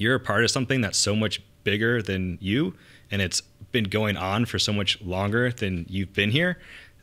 you're a part of something that's so much bigger than you, and it's been going on for so much longer than you've been here,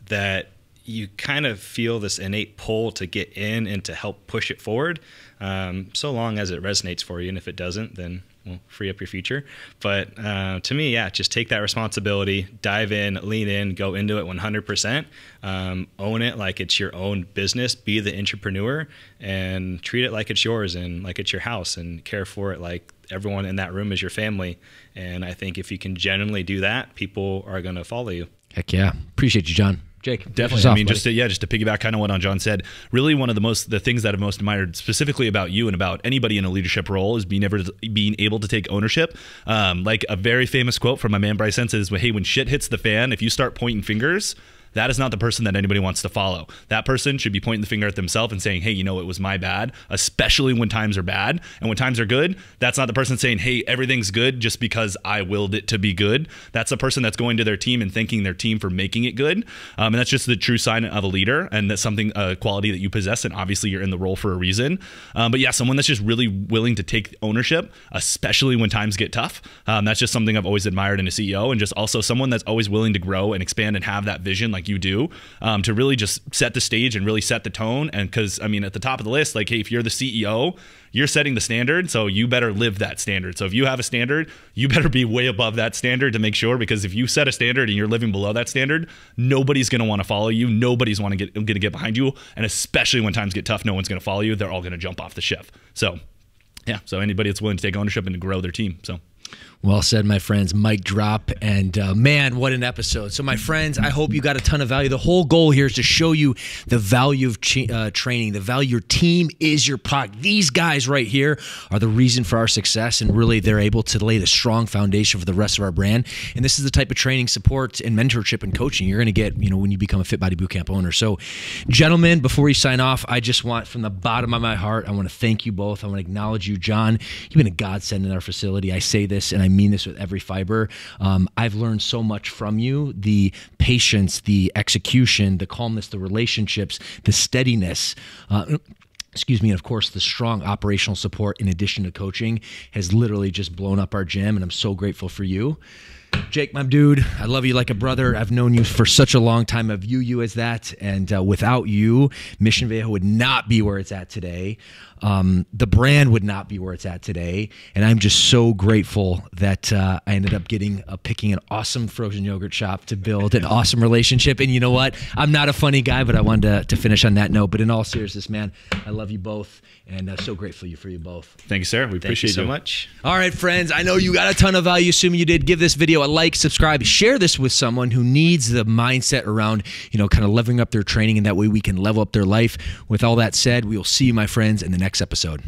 that you kind of feel this innate pull to get in and to help push it forward, um, so long as it resonates for you. And if it doesn't, then we'll free up your future. But uh, to me, yeah, just take that responsibility, dive in, lean in, go into it one hundred percent, um, own it like it's your own business, be the entrepreneur, and treat it like it's yours and like it's your house, and care for it like everyone in that room is your family. And I think if you can genuinely do that, people are going to follow you. Heck yeah. Appreciate you, John. Jake, definitely. I mean, just to, yeah, just to piggyback kind of what on John said, really one of the most, the things that I've most admired specifically about you and about anybody in a leadership role is being able to, being able to take ownership. Um, like a very famous quote from my man Bryce Henson is, hey, when shit hits the fan, if you start pointing fingers, that is not the person that anybody wants to follow. That person should be pointing the finger at themselves and saying, hey, you know, it was my bad, especially when times are bad. And when times are good, that's not the person saying, hey, everything's good just because I willed it to be good. That's the person that's going to their team and thanking their team for making it good. Um, and that's just the true sign of a leader. And that's something, a quality that you possess. And obviously you're in the role for a reason. Um, but yeah, someone that's just really willing to take ownership, especially when times get tough. Um, that's just something I've always admired in a C E O, and just also someone that's always willing to grow and expand and have that vision like you do, um, to really just set the stage and really set the tone. And because, I mean, at the top of the list, like, hey, if you're the C E O, you're setting the standard, so you better live that standard. So if you have a standard, you better be way above that standard to make sure, because if you set a standard and you're living below that standard, nobody's going to want to follow you. Nobody's want to get going to get behind you. And especially when times get tough, no one's going to follow you. They're all going to jump off the ship. So yeah, so anybody that's willing to take ownership and to grow their team. So well said, my friends. Mic drop. And uh, man, what an episode. So my friends, I hope you got a ton of value. The whole goal here is to show you the value of uh, training, the value your team is your product. These guys right here are the reason for our success, and really they're able to lay the strong foundation for the rest of our brand. And this is the type of training, support, and mentorship and coaching you're going to get, you know, when you become a Fit Body Bootcamp owner. So gentlemen, before you sign off, I just want, from the bottom of my heart, I want to thank you both. I want to acknowledge you, John. You've been a godsend in our facility. I say this, and I mean this with every fiber. Um, I've learned so much from you. The patience, the execution, the calmness, the relationships, the steadiness, uh, excuse me, and of course, the strong operational support in addition to coaching has literally just blown up our gym, and I'm so grateful for you. Jake, my dude, I love you like a brother. I've known you for such a long time. I view you as that. And uh, without you, Mission Viejo would not be where it's at today. Um, the brand would not be where it's at today. And I'm just so grateful that uh, I ended up getting uh, picking an awesome frozen yogurt shop to build an awesome relationship. And you know what? I'm not a funny guy, but I wanted to, to finish on that note. But in all seriousness, man, I love you both. And uh, so grateful you for you both. Thank you, sir. We Thank appreciate you so you. much. All right, friends. I know you got a ton of value. Assuming you did, give this video a like, subscribe, share this with someone who needs the mindset around, you know, kind of leveling up their training, and that way we can level up their life. With all that said, we will see you, my friends, in the next episode.